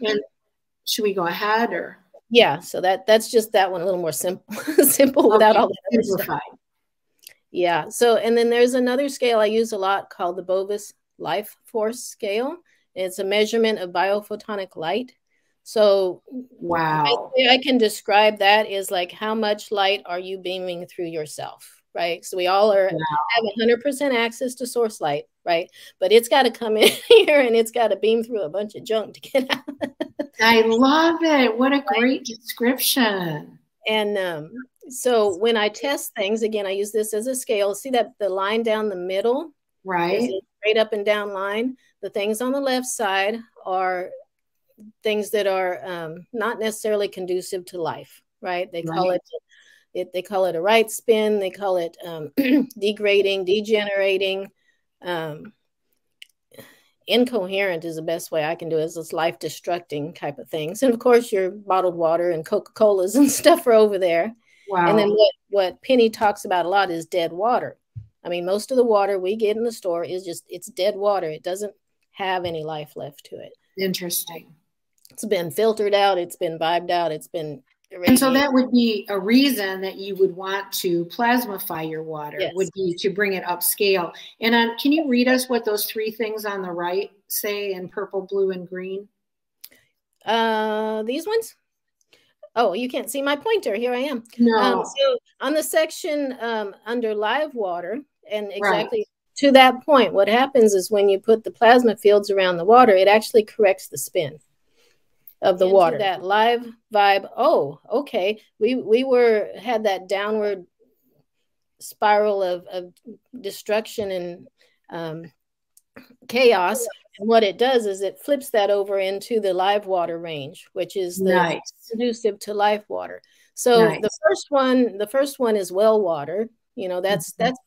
should we go ahead or? Yeah. So that's just that one a little more simple, okay. without all the other stuff. Yeah. So, and then there's another scale I use a lot called the Bovis life force scale. It's a measurement of biophotonic light. So wow. I can describe that as like how much light are you beaming through yourself, right? So we all are wow. have 100% access to source light, right? But it's got to come in here and it's got to beam through a bunch of junk to get out. I love it. What a great description. And, so when I test things, again, I use this as a scale. See that the line down the middle, right? Is a straight up and down line. The things on the left side are things that are not necessarily conducive to life, right? They call right. it. They call it a right spin. They call it degrading, degenerating, incoherent is the best way I can do it. It's this life destructing type of things. And of course, your bottled water and Coca-Colas and stuff are over there. Wow. And then what Penny talks about a lot is dead water. I mean, most of the water we get in the store is just, it's dead water. It doesn't have any life left to it. Interesting. It's been filtered out. It's been vibed out. It's been irradiated. And so that would be a reason that you would want to plasmify your water, yes. would be to bring it upscale. And can you read us what those three things on the right say in purple, blue, and green? These ones? Oh, you can't see my pointer. Here I am. No. So on the section under live water, and exactly right. to that point, what happens is when you put the plasma fields around the water, it actually corrects the spin of the into water. That live vibe. Oh, okay. We had that downward spiral of destruction and chaos. And what it does is it flips that over into the live water range, which is the nice. Conducive to life water. So nice. the first one is well water. You know, that's mm-hmm. that's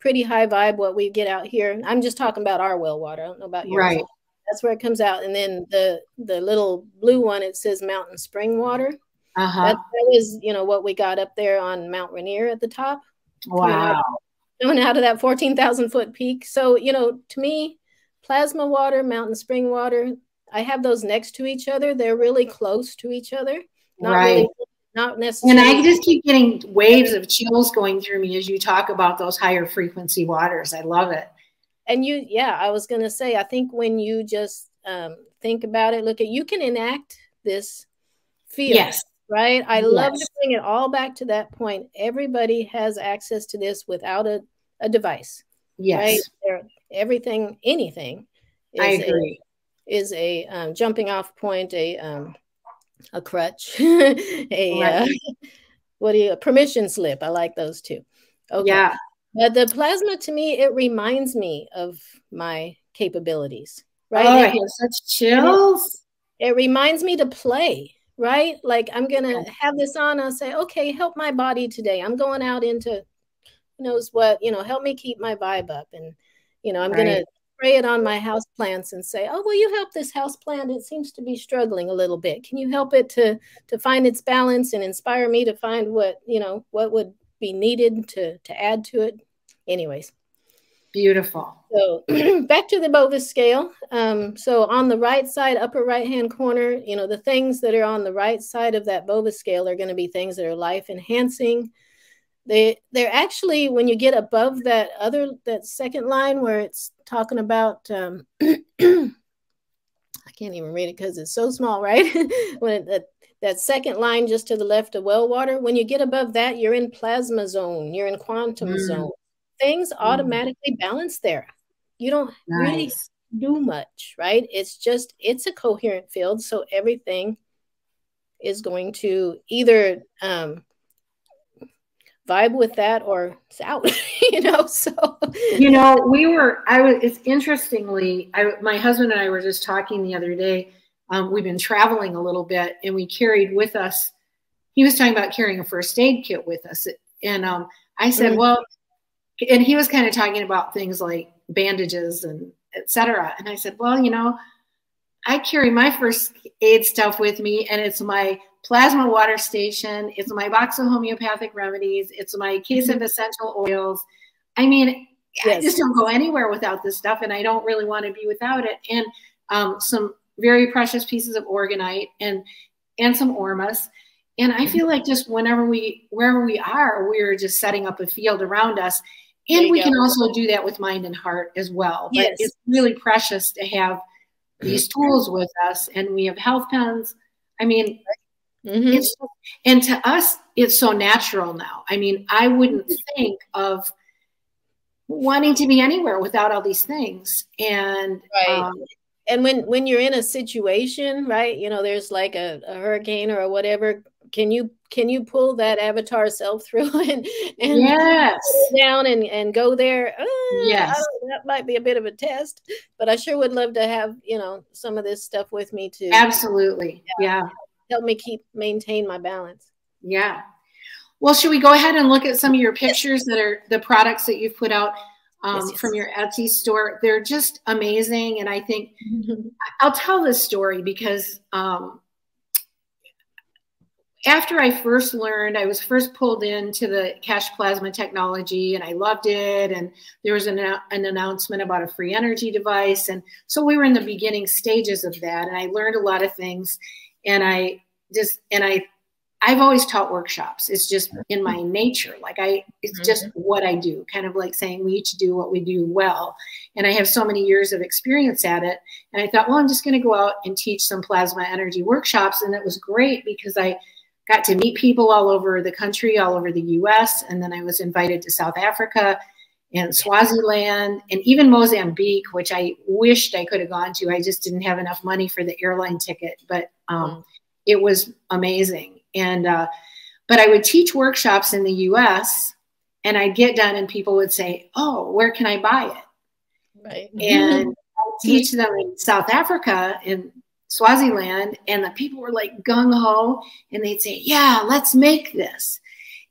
pretty high vibe what we get out here. I'm just talking about our well water. I don't know about yours. Right. That's where it comes out. And then the little blue one, it says mountain spring water. Uh-huh. That is, you know, what we got up there on Mount Rainier at the top. Wow. Coming out of that 14,000 foot peak. So, you know, to me, plasma water, mountain spring water, I have those next to each other. They're really close to each other. Not right. really, not necessarily. And I just keep getting waves of chills going through me as you talk about those higher frequency waters. I love it. And you, yeah, I was going to say, I think when you just think about it, look at, you can enact this field. Yes. Right. I yes. love to bring it all back to that point. Everybody has access to this without a device. Yes. Right? Everything, anything is I agree. is a jumping off point, a crutch, a right. A permission slip. I like those too. Okay. Yeah. But the plasma to me, it reminds me of my capabilities. Right. Oh, I have such chills. It reminds me to play. Right. Like I'm going to have this on. I'll say, okay, help my body today. I'm going out into knows what, you know, help me keep my vibe up. And, you know, I'm right. going to spray it on my house plants and say, oh, will you help this house plant? It seems to be struggling a little bit. Can you help it to find its balance and inspire me to find what, you know, what would be needed to add to it? Anyways. Beautiful. So back to the Bovis scale. So on the right side, upper right-hand corner, you know, the things that are on the right side of that Bovis scale are going to be things that are life enhancing. They're actually, when you get above that that second line where it's talking about, I can't even read it because it's so small, right? When that second line just to the left of well water, when you get above that, you're in plasma zone, you're in quantum zone. Things automatically balance there. You don't really do much, right? It's just, it's a coherent field. So everything is going to either vibe with that or it's out, you know? So, you know, it's interestingly, my husband and I were just talking the other day. We've been traveling a little bit and we carried with us, he was talking about carrying a first aid kit with us. And I said, well, and he was kind of talking about things like bandages and et cetera. And I said, well, you know, I carry my first aid stuff with me, and it's my plasma water station. It's my box of homeopathic remedies. It's my case of essential oils. I mean, yes. I just don't go anywhere without this stuff, and I don't really want to be without it. And some very precious pieces of organite and some ormus. And I feel like just wherever we are, we're just setting up a field around us. And we can also do that with mind and heart as well. But it's really precious to have these tools with us. And we have health pens. I mean, it's, and to us, it's so natural now. I mean, I wouldn't think of wanting to be anywhere without all these things. And and when you're in a situation, right, you know, there's like a hurricane or whatever, can you pull that avatar self through and pull it down and go there? That might be a bit of a test, but I sure would love to have, you know, some of this stuff with me too. Absolutely. Yeah. Help me maintain my balance. Yeah. Well, should we go ahead and look at some of your pictures that are the products that you've put out? From your Etsy store. They're just amazing. And I think I'll tell this story because after I first learned, I was first pulled into the Keshe plasma technology and I loved it. And there was an announcement about a free energy device. And so we were in the beginning stages of that. And I learned a lot of things. And I've always taught workshops. It's just in my nature. Like it's just what I do, kind of like saying we each do what we do well. And I have so many years of experience at it. And I thought, well, I'm just going to go out and teach some plasma energy workshops. And it was great because I got to meet people all over the country, all over the US. And then I was invited to South Africa and Swaziland and even Mozambique, which I wished I could have gone to. I just didn't have enough money for the airline ticket, but it was amazing. And, but I would teach workshops in the US and I'd get done and people would say, oh, where can I buy it? Right. And I'd teach them in South Africa and Swaziland. And the people were like gung ho and they'd say, yeah, let's make this.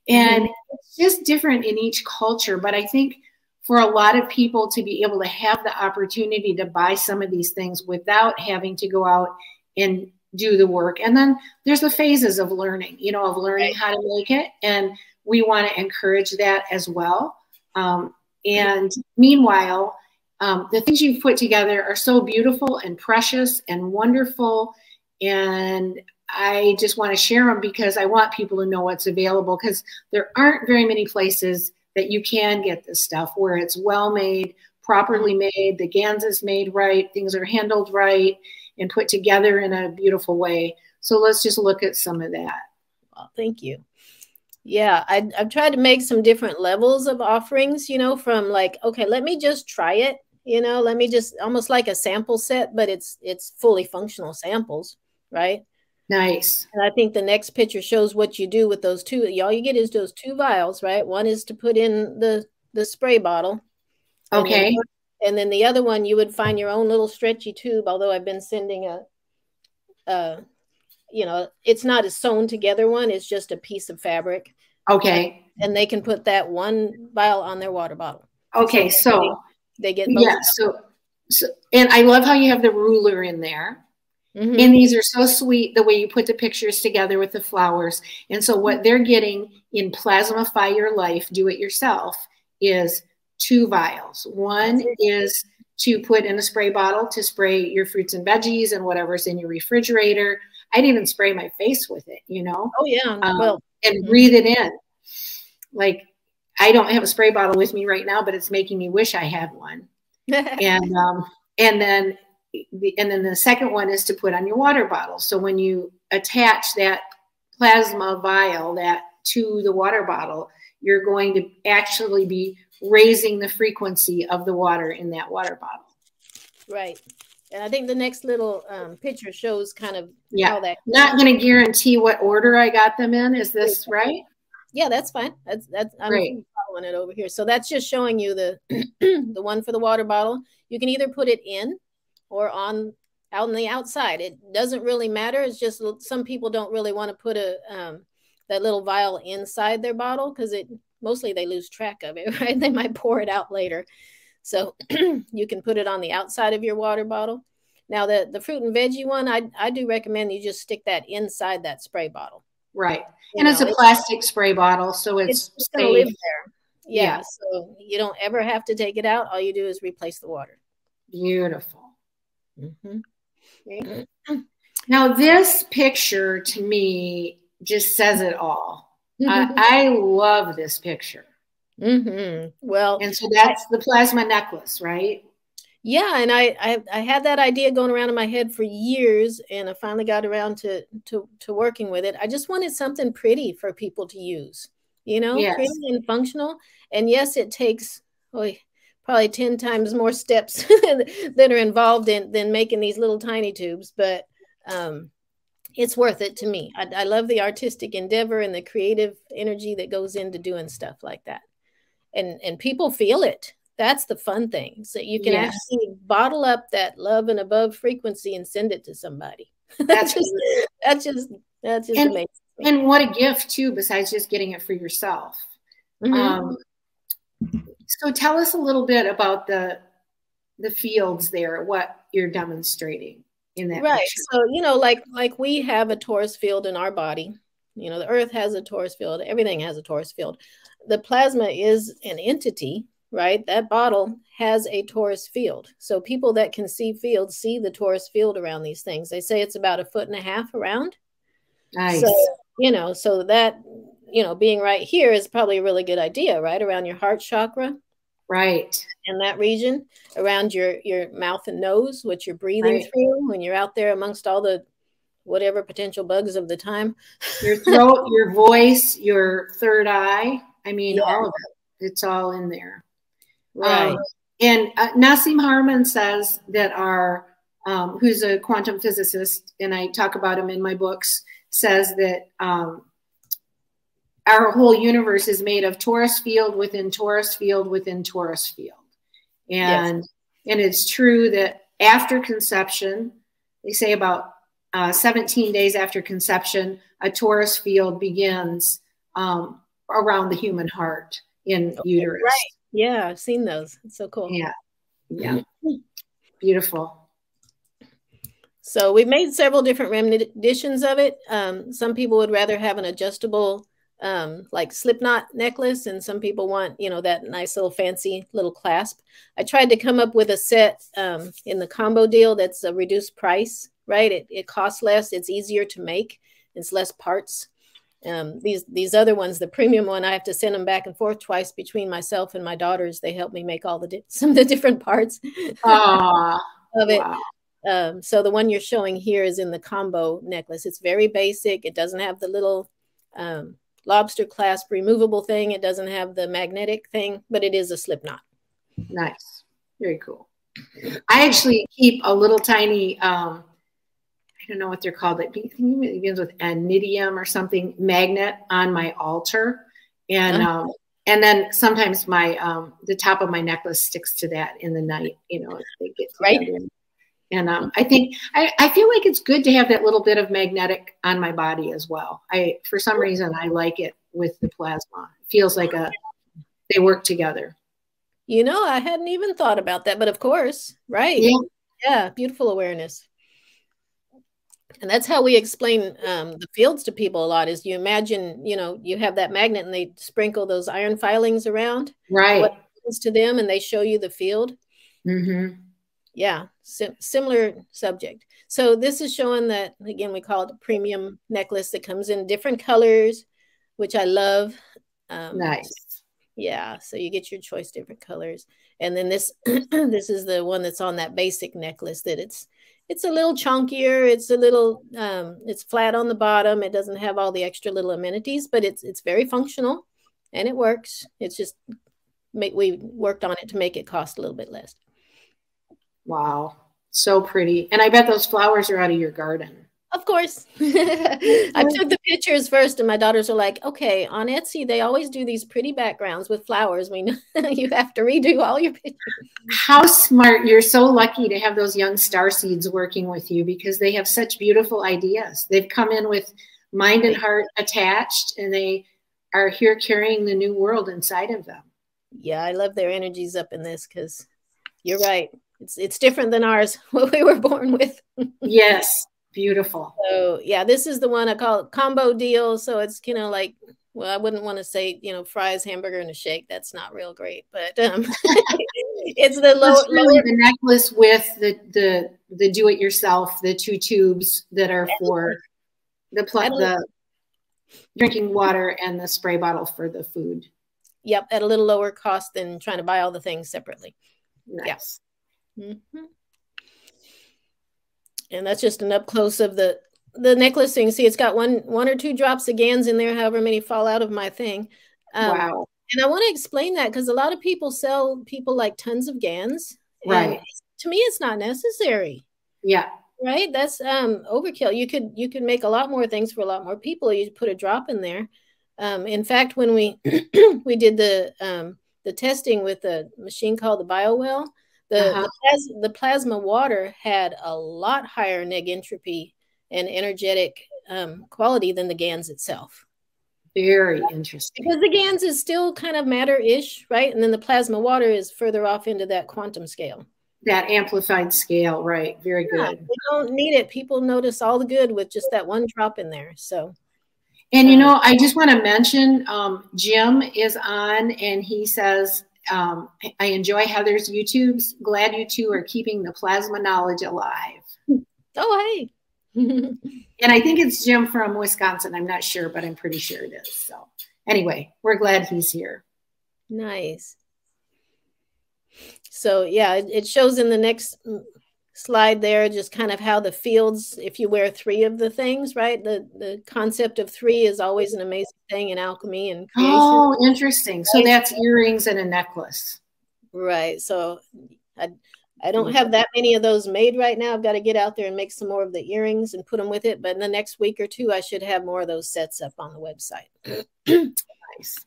And it's just different in each culture. But I think for a lot of people to be able to have the opportunity to buy some of these things without having to go out and do the work. And then there's the phases of learning, you know, of learning how to make it. And we want to encourage that as well. And meanwhile, the things you've put together are so beautiful and precious and wonderful. And I just want to share them because I want people to know what's available, because there aren't very many places that you can get this stuff where it's well made, properly made, the Gans is made right, things are handled right, and put together in a beautiful way. So let's just look at some of that. Well, thank you. Yeah, I've tried to make some different levels of offerings, you know, from like, okay, let me just try it, you know, let me just almost like a sample set, but it's fully functional samples, right? Nice. And I think the next picture shows what you do with those two. All you get is those two vials, right? One is to put in the spray bottle. Okay. And then the other one, you would find your own little stretchy tube, although I've been sending a you know, it's not a sewn together one. It's just a piece of fabric. Okay. And they can put that one vial on their water bottle. Okay. So they get both. Yeah. So So, and I love how you have the ruler in there. Mm-hmm. And these are so sweet, the way you put the pictures together with the flowers. And so what they're getting in Plasmify Your Life, Do It Yourself, is 2 vials. One is to put in a spray bottle to spray your fruits and veggies and whatever's in your refrigerator. I'd even spray my face with it, you know? Oh, yeah. Well, and breathe it in. Like, I don't have a spray bottle with me right now, but it's making me wish I had one. And then the second one is to put on your water bottle. So when you attach that plasma vial to the water bottle, you're going to actually be raising the frequency of the water in that water bottle. Right. And I think the next little picture shows kind of how that. Not going to guarantee what order I got them in. Is this right? Yeah, that's fine. That's I'm following it over here. So that's just showing you the the one for the water bottle. You can either put it in or out on the outside. It doesn't really matter. It's just some people don't really want to put a that little vial inside their bottle because it mostly they lose track of it, right? They might pour it out later. So you can put it on the outside of your water bottle. Now the fruit and veggie one, I do recommend you just stick that inside that spray bottle. Right. And it's a plastic spray bottle, so it's going to live there. Yeah. So you don't ever have to take it out. All you do is replace the water. Beautiful. Mm-hmm. Okay. Now this picture to me just says it all. Mm-hmm. I love this picture. Mm-hmm. Well, and so that's the plasma necklace, right? Yeah, and I had that idea going around in my head for years, and I finally got around to working with it. I just wanted something pretty for people to use, you know, pretty and functional. And yes, it takes probably 10 times more steps that are involved in than making these little tiny tubes, but it's worth it to me. I love the artistic endeavor and the creative energy that goes into doing stuff like that. And people feel it. That's the fun thing. So you can actually bottle up that love and above frequency and send it to somebody. That's just amazing. And what a gift too, besides just getting it for yourself. Mm-hmm. So tell us a little bit about the fields there, what you're demonstrating in that picture. So, you know, like we have a torus field in our body. You know, the earth has a torus field. Everything has a torus field. The plasma is an entity, right? That bottle has a torus field. So people that can see fields see the torus field around these things. They say it's about 1.5 feet around. Nice. So, you know, so that, you know, being right here is probably a really good idea, right? Around your heart chakra. Right. In that region, around your mouth and nose, what you're breathing through when you're out there amongst all the whatever potential bugs of the time. Your throat, your voice, your third eye. I mean, all of it. It's all in there. Right. And Nassim Harman says that who's a quantum physicist, and I talk about him in my books, says that our whole universe is made of torus field within torus field within torus field. And it's true that after conception, they say about 17 days after conception, a torus field begins around the human heart in uterus. Right. Yeah, I've seen those. It's so cool. Yeah. Yeah. Beautiful. So we've made several different renditions of it. Some people would rather have an adjustable like slipknot necklace, and some people want, you know, that nice little fancy little clasp. I tried to come up with a set in the combo deal that's a reduced price, right? It costs less, it's easier to make, it's less parts. These other ones, the premium one, I have to send them back and forth twice between myself and my daughters. They help me make all some of the different parts of it. Wow. So the one you're showing here is in the combo necklace. It's very basic. It doesn't have the little lobster clasp removable thing. It doesn't have the magnetic thing, but it is a slip knot. Nice. Very cool. I actually keep a little tiny, I don't know what they're called. It begins with anidium or something, magnet on my altar. And then sometimes my, the top of my necklace sticks to that in the night, you know, if they get together. Right. And I think, I feel like it's good to have that little bit of magnetic on my body as well. For some reason, I like it with the plasma. It feels like they work together. You know, I hadn't even thought about that, but of course, right? Yeah, yeah, beautiful awareness. And that's how we explain the fields to people a lot is you imagine, you know, you have that magnet and they sprinkle those iron filings around. Right. What happens to them and they show you the field. Mm-hmm. Yeah. Similar subject. So this is showing that, again, we call it a premium necklace that comes in different colors, which I love. Nice. Yeah. So you get your choice, different colors. And then this, this is the one that's on that basic necklace that it's a little chunkier. It's a little, it's flat on the bottom. It doesn't have all the extra little amenities, but it's very functional and it works. It's just, we worked on it to make it cost a little bit less. Wow. So pretty. And I bet those flowers are out of your garden. Of course. I took the pictures first and my daughters are like, okay, on Etsy, they always do these pretty backgrounds with flowers. We know you have to redo all your pictures. How smart. You're so lucky to have those young star seeds working with you because they have such beautiful ideas. They've come in with mind and heart attached and they are here carrying the new world inside of them. Yeah, I love their energies up in this because you're right. It's different than ours, what we were born with. Yes. Beautiful. So yeah, this is the one I call it combo deal. So it's, you know, like, well, I wouldn't want to say, you know, fries, hamburger, and a shake. That's not real great, but it's the lower the necklace with the do it yourself, the two tubes that are for the drinking water and the spray bottle for the food. Yep, at a little lower cost than trying to buy all the things separately. Yes. Nice. Yeah. Mm-hmm. And that's just an up close of the necklace thing. See, it's got one or two drops of Gans in there, however many fall out of my thing. Wow. And I want to explain that because a lot of people sell people like tons of Gans. Right. To me, it's not necessary. Yeah. Right. That's overkill. You could make a lot more things for a lot more people. You put a drop in there. In fact, when we we did the testing with a machine called the BioWell. The plasma water had a lot higher neg entropy and energetic quality than the GANS itself. Very interesting. Because the GANS is still kind of matter-ish, right? And then the plasma water is further off into that quantum scale. That amplified scale, right. Very good. We don't need it. People notice all the good with just that one drop in there. So. And, you know, I just want to mention Jim is on and he says, I enjoy Heather's YouTubes. Glad you two are keeping the plasma knowledge alive. Oh, hey. And I think it's Jim from Wisconsin. I'm not sure, but I'm pretty sure it is. So anyway, we're glad he's here. Nice. So yeah, it shows in the next slide there, just kind of how the fields, if you wear three of the things, right? The concept of three is always an amazing thing in alchemy and creation. Oh, interesting. So that's earrings and a necklace. Right. So I don't have that many of those made right now. I've got to get out there and make some more of the earrings and put them with it. But in the next week or two, I should have more of those sets up on the website. Nice.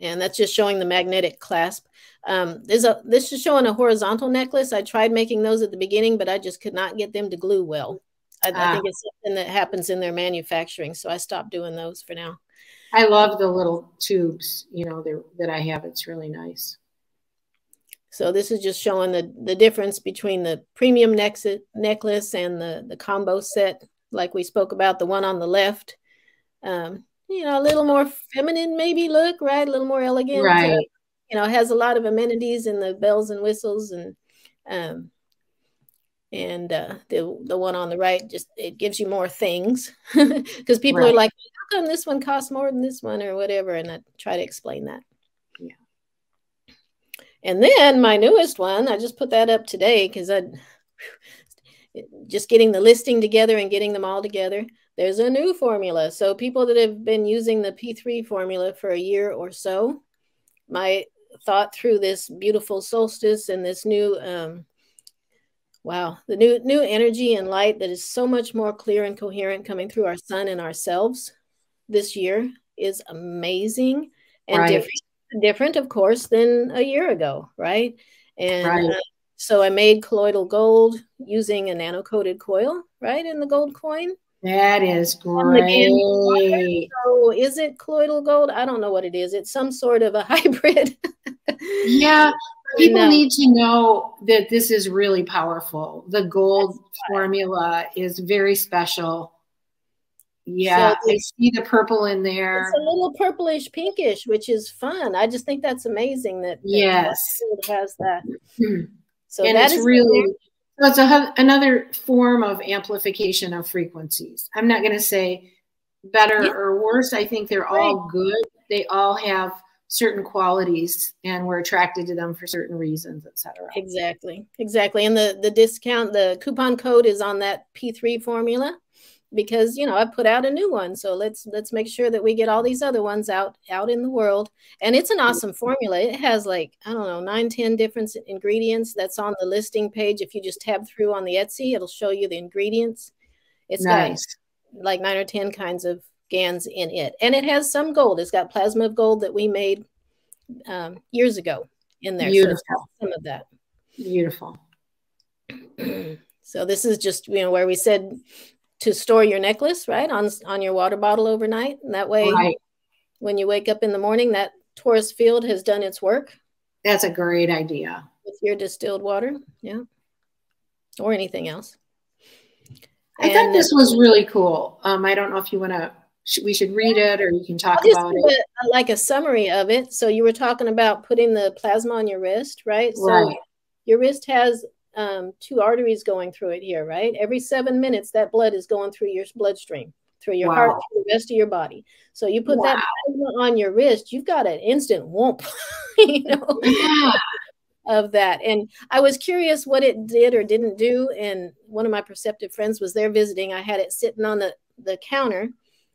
And that's just showing the magnetic clasp. This is showing a horizontal necklace. I tried making those at the beginning, but I just could not get them to glue well. I think it's something that happens in their manufacturing. So I stopped doing those for now. I love the little tubes, you know, that I have. It's really nice. So this is just showing the difference between the premium necklace and the combo set, like we spoke about, the one on the left. You know, a little more feminine maybe look, right? A little more elegant. Right. You know, has a lot of amenities in the bells and whistles and the one on the right, just it gives you more things because people right. are like, how come this one costs more than this one or whatever? And I try to explain that. Yeah. And then my newest one, I just put that up today because just getting the listing together and getting them all together. There's a new formula. So people that have been using the P3 formula for a year or so, my thought through this beautiful solstice and this new, wow, the new energy and light that is so much more clear and coherent coming through our sun and ourselves this year is amazing and right. different, of course, than a year ago, right? And right. So I made colloidal gold using a nano-coated coil, right, in the gold coin. That is great. So is it colloidal gold? I don't know what it is. It's some sort of a hybrid. Yeah, people need to know that this is really powerful. The gold formula is very special. Yeah, so I see the purple in there. It's a little purplish pinkish, which is fun. I just think that's amazing that, that it has that. So and that it's is really, so it's another form of amplification of frequencies. I'm not going to say better or worse. I think they're all good. They all have certain qualities and we're attracted to them for certain reasons, etc. Exactly. Exactly. And the discount, the coupon code is on that P3 formula. Because, you know, I put out a new one. So let's make sure that we get all these other ones out in the world. And it's an awesome formula. It has like, I don't know, 9, 10 different ingredients. That's on the listing page. If you just tab through on the Etsy, it'll show you the ingredients. It's got like 9 or 10 kinds of GANs in it. And it has some gold. It's got plasma of gold that we made years ago in there. Beautiful. So some of that. Beautiful. So this is just, you know, where we said to store your necklace, right, on your water bottle overnight. And that way, when you wake up in the morning, that Taurus field has done its work. That's a great idea. With your distilled water, yeah, or anything else. I thought this was really cool. I don't know if you want to, we should read it or you can talk about it. Like a summary of it. So you were talking about putting the plasma on your wrist, right? Right. So your wrist has two arteries going through it here, right? Every 7 minutes, that blood is going through your bloodstream, through your heart, through the rest of your body. So you put that on your wrist, you've got an instant whoomp, you know, of that. And I was curious what it did or didn't do. And one of my perceptive friends was there visiting. I had it sitting on the counter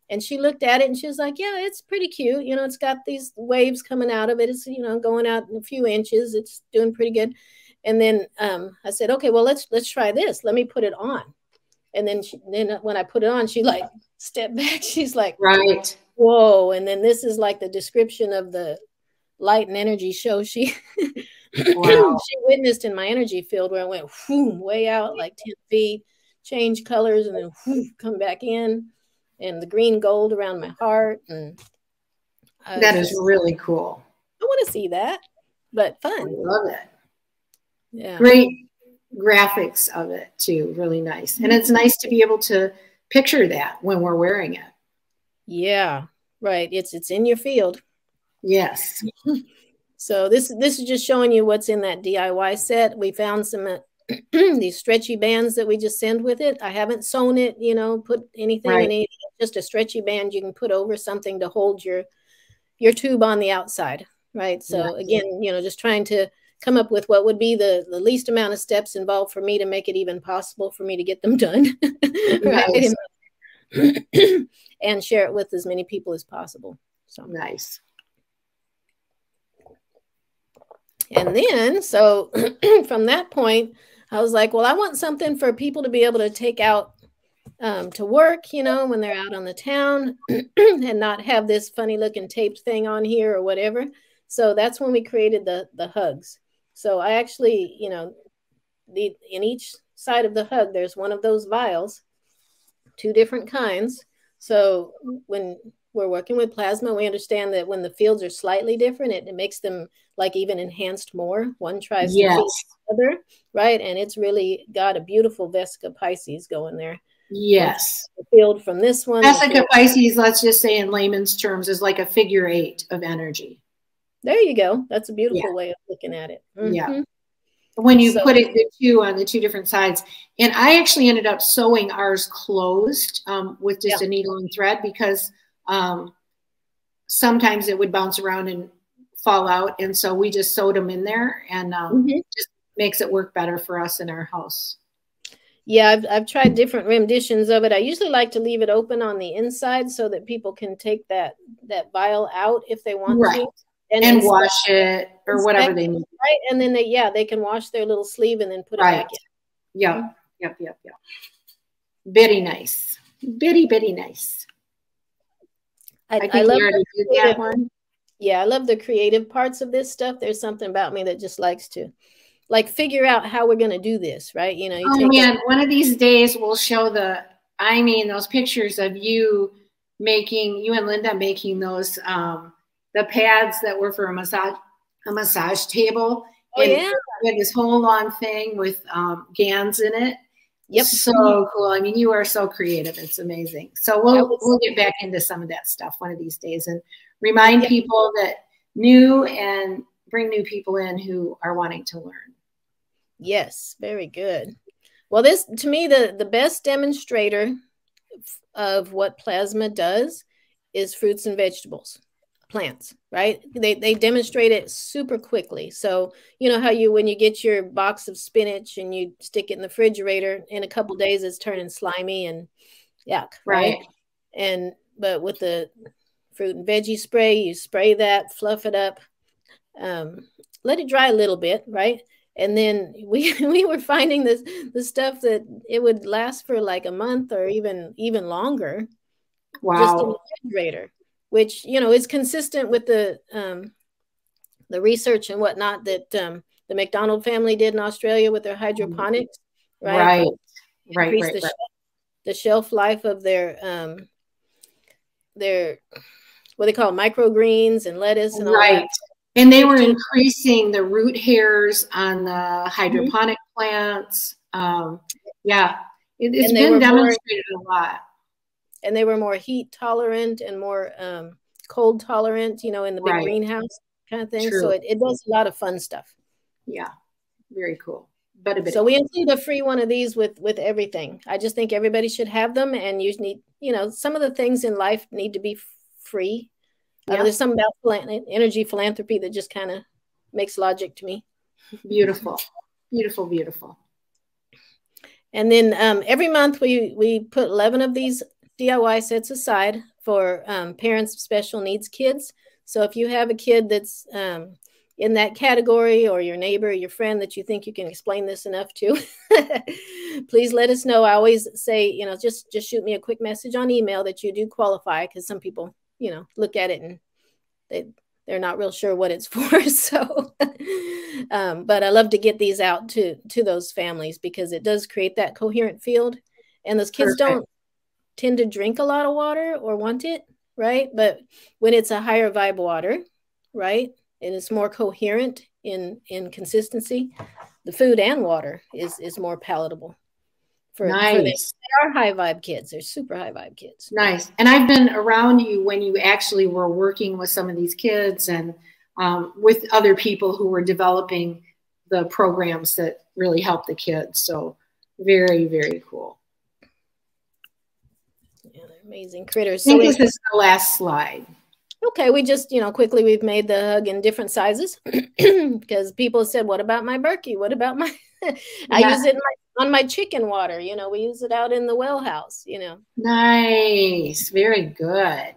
and she looked at it and she was like, yeah, it's pretty cute. You know, it's got these waves coming out of it. It's, you know, going out in a few inches. It's doing pretty good. And then I said, okay, well, let's try this. Let me put it on. And then when I put it on, she like stepped back. She's like, whoa. And then this is like the description of the light and energy show she witnessed in my energy field, where I went whoom, way out like 10 feet, change colors, and then whoom, come back in, and the green gold around my heart. And that is really cool. I want to see that, but fun. I love it. Yeah. Great graphics of it too. Really nice. And it's nice to be able to picture that when we're wearing it. Yeah, right. It's in your field. Yes. So this is just showing you what's in that DIY set. We found some these stretchy bands that we just send with it. I haven't sewn it, you know, put anything in it. Just a stretchy band you can put over something to hold your tube on the outside, right? So again, you know, just trying to come up with what would be the least amount of steps involved for me to make it even possible for me to get them done. And share it with as many people as possible. So nice. And then, so from that point, I was like, well, I want something for people to be able to take out to work, you know, when they're out on the town and not have this funny looking taped thing on here or whatever. So that's when we created the hugs. So I actually, you know, in each side of the hug, there's one of those vials, two different kinds. So when we're working with plasma, we understand that when the fields are slightly different, it makes them like even enhanced more. One tries to feed the other, right? And it's really got a beautiful Vesica Pisces going there. Yes. The field from this one. Vesica Pisces, let's just say in layman's terms, is like a figure 8 of energy. There you go. That's a beautiful way of looking at it. Yeah. When you put it on the two different sides. And I actually ended up sewing ours closed with just a needle and thread because sometimes it would bounce around and fall out. And so we just sewed them in there and it just makes it work better for us in our house. Yeah, I've tried different renditions of it. I usually like to leave it open on the inside so that people can take that vial out if they want to. And wash it or whatever they need. Right. And then they can wash their little sleeve and then put it back in. Yeah. Yep. Very nice. Very nice. I love that one. Yeah. I love the creative parts of this stuff. There's something about me that just likes to like figure out how we're going to do this. Right. You know, one of these days we'll show those pictures of you and Linda making those, the pads that were for a massage a massage table. Oh, and yeah. We had this whole long thing with Gans in it. Yep. So cool. I mean, you are so creative. It's amazing. So we'll get back into some of that stuff one of these days and remind people that new and bring new people in who are wanting to learn. Yes. Very good. Well, this to me, the best demonstrator of what plasma does is fruits and vegetables, plants, right? They demonstrate it super quickly. So you know how you, when you get your box of spinach and you stick it in the refrigerator, in a couple of days it's turning slimy and yuck, right? And but with the fruit and veggie spray, you spray that, fluff it up, let it dry a little bit, right? And then we were finding this the stuff that it would last for like a month or even longer. Wow. Just in the refrigerator, which, you know, is consistent with the research and whatnot that the McDonald family did in Australia with their hydroponics, right? The shelf life of their what they call microgreens and lettuce and all that. And they were increasing the root hairs on the hydroponic plants. Yeah, it's been demonstrated a lot. And they were more heat tolerant and more cold tolerant, you know, in the big greenhouse kind of thing. True. So it does a lot of fun stuff. Yeah, very cool. So we include a free one of these with everything. I just think everybody should have them, and you need, you know, some of the things in life need to be free. There's something about energy philanthropy that just kind of makes logic to me. Beautiful, beautiful, beautiful. And then every month we put 11 of these DIY sets aside for parents of special needs kids. So if you have a kid that's in that category, or your neighbor, or your friend that you think you can explain this enough to, please let us know. I always say, you know, just shoot me a quick message on email that you do qualify, because some people, you know, look at it and they're not real sure what it's for. So, but I love to get these out to those families, because it does create that coherent field, and those kids don't tend to drink a lot of water or want it, right? But when it's a higher vibe water, right, and it's more coherent in consistency, the food and water is more palatable for them. They are high vibe kids. They're super high vibe kids. Nice. And I've been around you when you actually were working with some of these kids and with other people who were developing the programs that really help the kids. So very, very cool. Amazing critters. I think this is the last slide. Okay, we just, you know, quickly, we've made the hug in different sizes because people said, what about my Berkey? What about my, I use it on my chicken water. You know, we use it out in the well house, you know. Nice. Very good.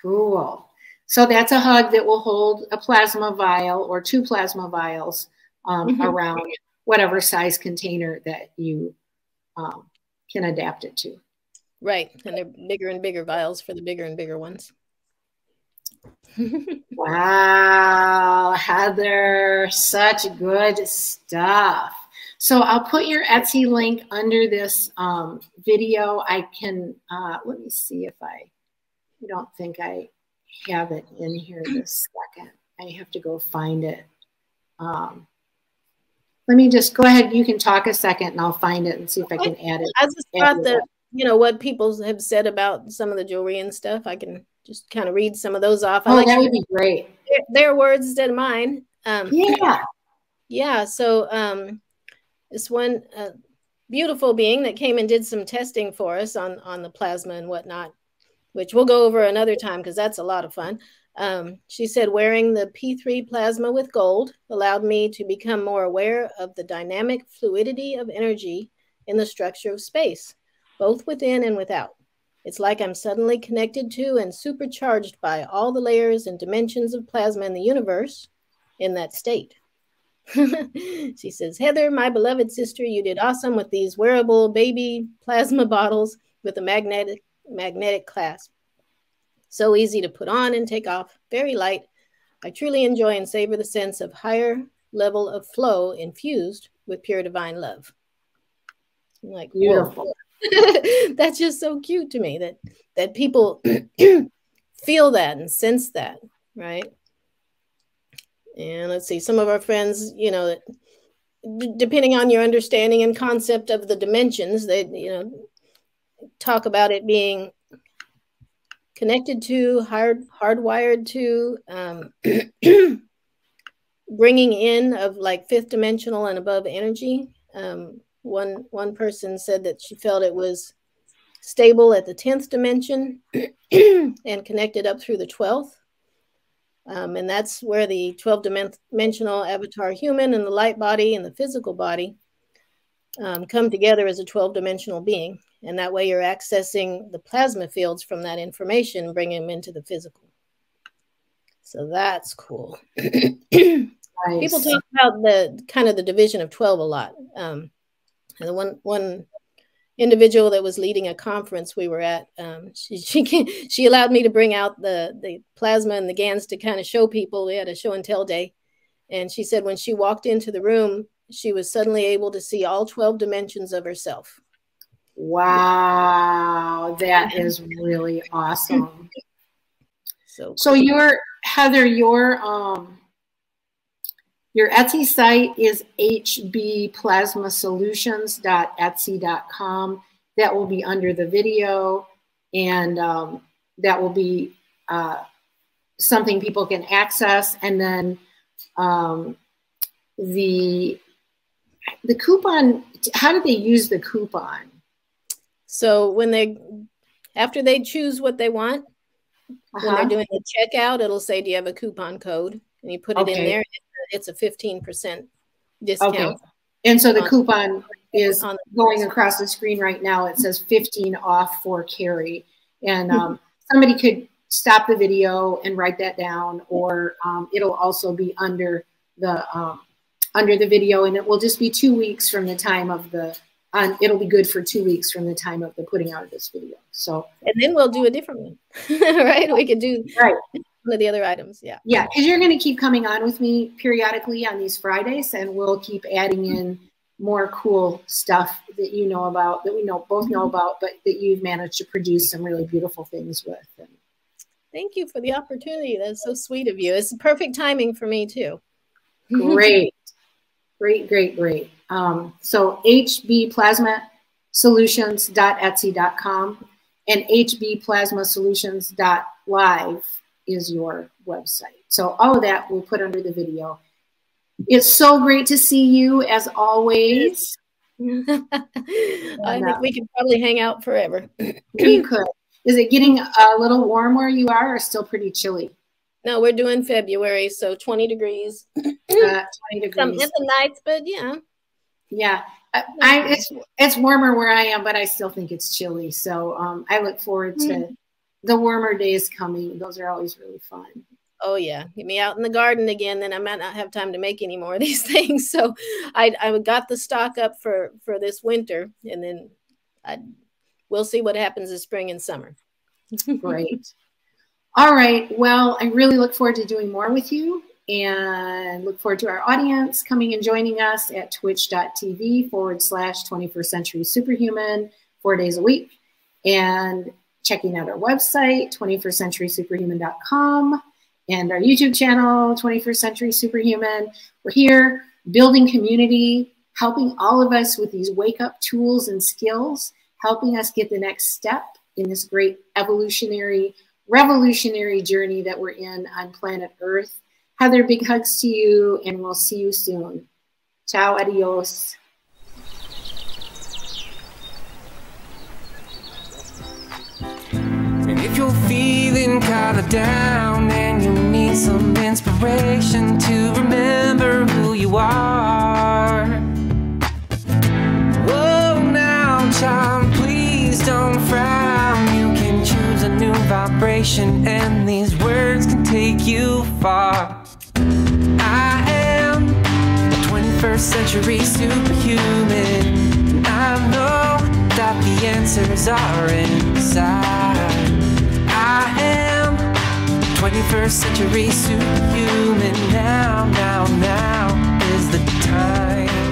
Cool. So that's a hug that will hold a plasma vial or two plasma vials around whatever size container that you can adapt it to. Right, and they're bigger and bigger vials for the bigger and bigger ones. Wow, Heather, such good stuff. So I'll put your Etsy link under this video. I can, let me see if I don't think I have it in here this second. I have to go find it. Let me just go ahead. You can talk a second and I'll find it and see if I can add it. I just thought that, you know, what people have said about some of the jewelry and stuff. I can just kind of read some of those off. Oh, that would be great. Their words instead of mine. Yeah. So this one beautiful being that came and did some testing for us on the plasma and whatnot, which we'll go over another time because that's a lot of fun. She said, wearing the P3 plasma with gold allowed me to become more aware of the dynamic fluidity of energy in the structure of space, both within and without. It's like I'm suddenly connected to and supercharged by all the layers and dimensions of plasma in the universe in that state. She says, Heather, my beloved sister, you did awesome with these wearable baby plasma bottles with a magnetic clasp. So easy to put on and take off, very light. I truly enjoy and savor the sense of higher level of flow infused with pure divine love. I'm like, beautiful. Whoa. That's just so cute to me that people feel that and sense that, right? And let's see, some of our friends, you know, that depending on your understanding and concept of the dimensions, they, you know, talk about it being connected to, hardwired to, bringing in of like fifth dimensional and above energy. One person said that she felt it was stable at the 10th dimension and connected up through the 12th. And that's where the 12-dimensional avatar human and the light body and the physical body come together as a 12-dimensional being. And that way you're accessing the plasma fields from that information, bringing them into the physical. So that's cool. Nice. People talk about the kind of the division of 12 a lot. And the one individual that was leading a conference we were at, she allowed me to bring out the plasma and the GANs to kind of show people. We had a show and tell day. And she said when she walked into the room, she was suddenly able to see all 12 dimensions of herself. Wow, that is really awesome. So your, Heather, your Etsy site is hbplasmasolutions.etsy.com. That will be under the video, and that will be something people can access. And then the coupon, how do they use the coupon? So when they, after they choose what they want, when they're doing the checkout, it'll say, do you have a coupon code? And you put it in there. It's a 15% discount. Okay. And so the coupon is going across the screen right now. It says 15 off for Carrie. And somebody could stop the video and write that down, or it'll also be under the video. And it will just be 2 weeks from the time of the, it'll be good for 2 weeks from the time of the putting out of this video. So, and then we'll do a different one, right? We could do one of the other items. Yeah. Yeah. Cause you're going to keep coming on with me periodically on these Fridays, and we'll keep adding in more cool stuff that you know about, that we know both know about, but that you've managed to produce some really beautiful things with. And thank you for the opportunity. That's so sweet of you. It's the perfect timing for me too. Great. Great, great, great. So hbplasmasolutions.etsy.com and hbplasmasolutions.live is your website. So all of that we'll put under the video. It's so great to see you as always. I think we could probably hang out forever. We could. Is it getting a little warm where you are, or still pretty chilly? No, we're doing February, so 20 degrees. 20 degrees. Some in the nights, but yeah. Yeah. It's warmer where I am, but I still think it's chilly. So I look forward to the warmer days coming. Those are always really fun. Oh, yeah. Get me out in the garden again, then I might not have time to make any more of these things. So I got the stock up for this winter, and then we'll see what happens this spring and summer. Great. All right. Well, I really look forward to doing more with you, and look forward to our audience coming and joining us at twitch.tv/21stcenturysuperhuman 4 days a week, and checking out our website, 21stcenturysuperhuman.com, and our YouTube channel, 21st Century Superhuman. We're here building community, helping all of us with these wake-up tools and skills, helping us get the next step in this great evolutionary revolutionary journey that we're in on planet Earth. Heather, big hugs to you, and we'll see you soon. Ciao, adios. And if you're feeling kind of down and you need some inspiration to remember who you are, whoa, now, child, please don't frown. A new vibration, and these words can take you far. I am a 21st century superhuman, and I know that the answers are inside. I am a 21st century superhuman. Now is the time.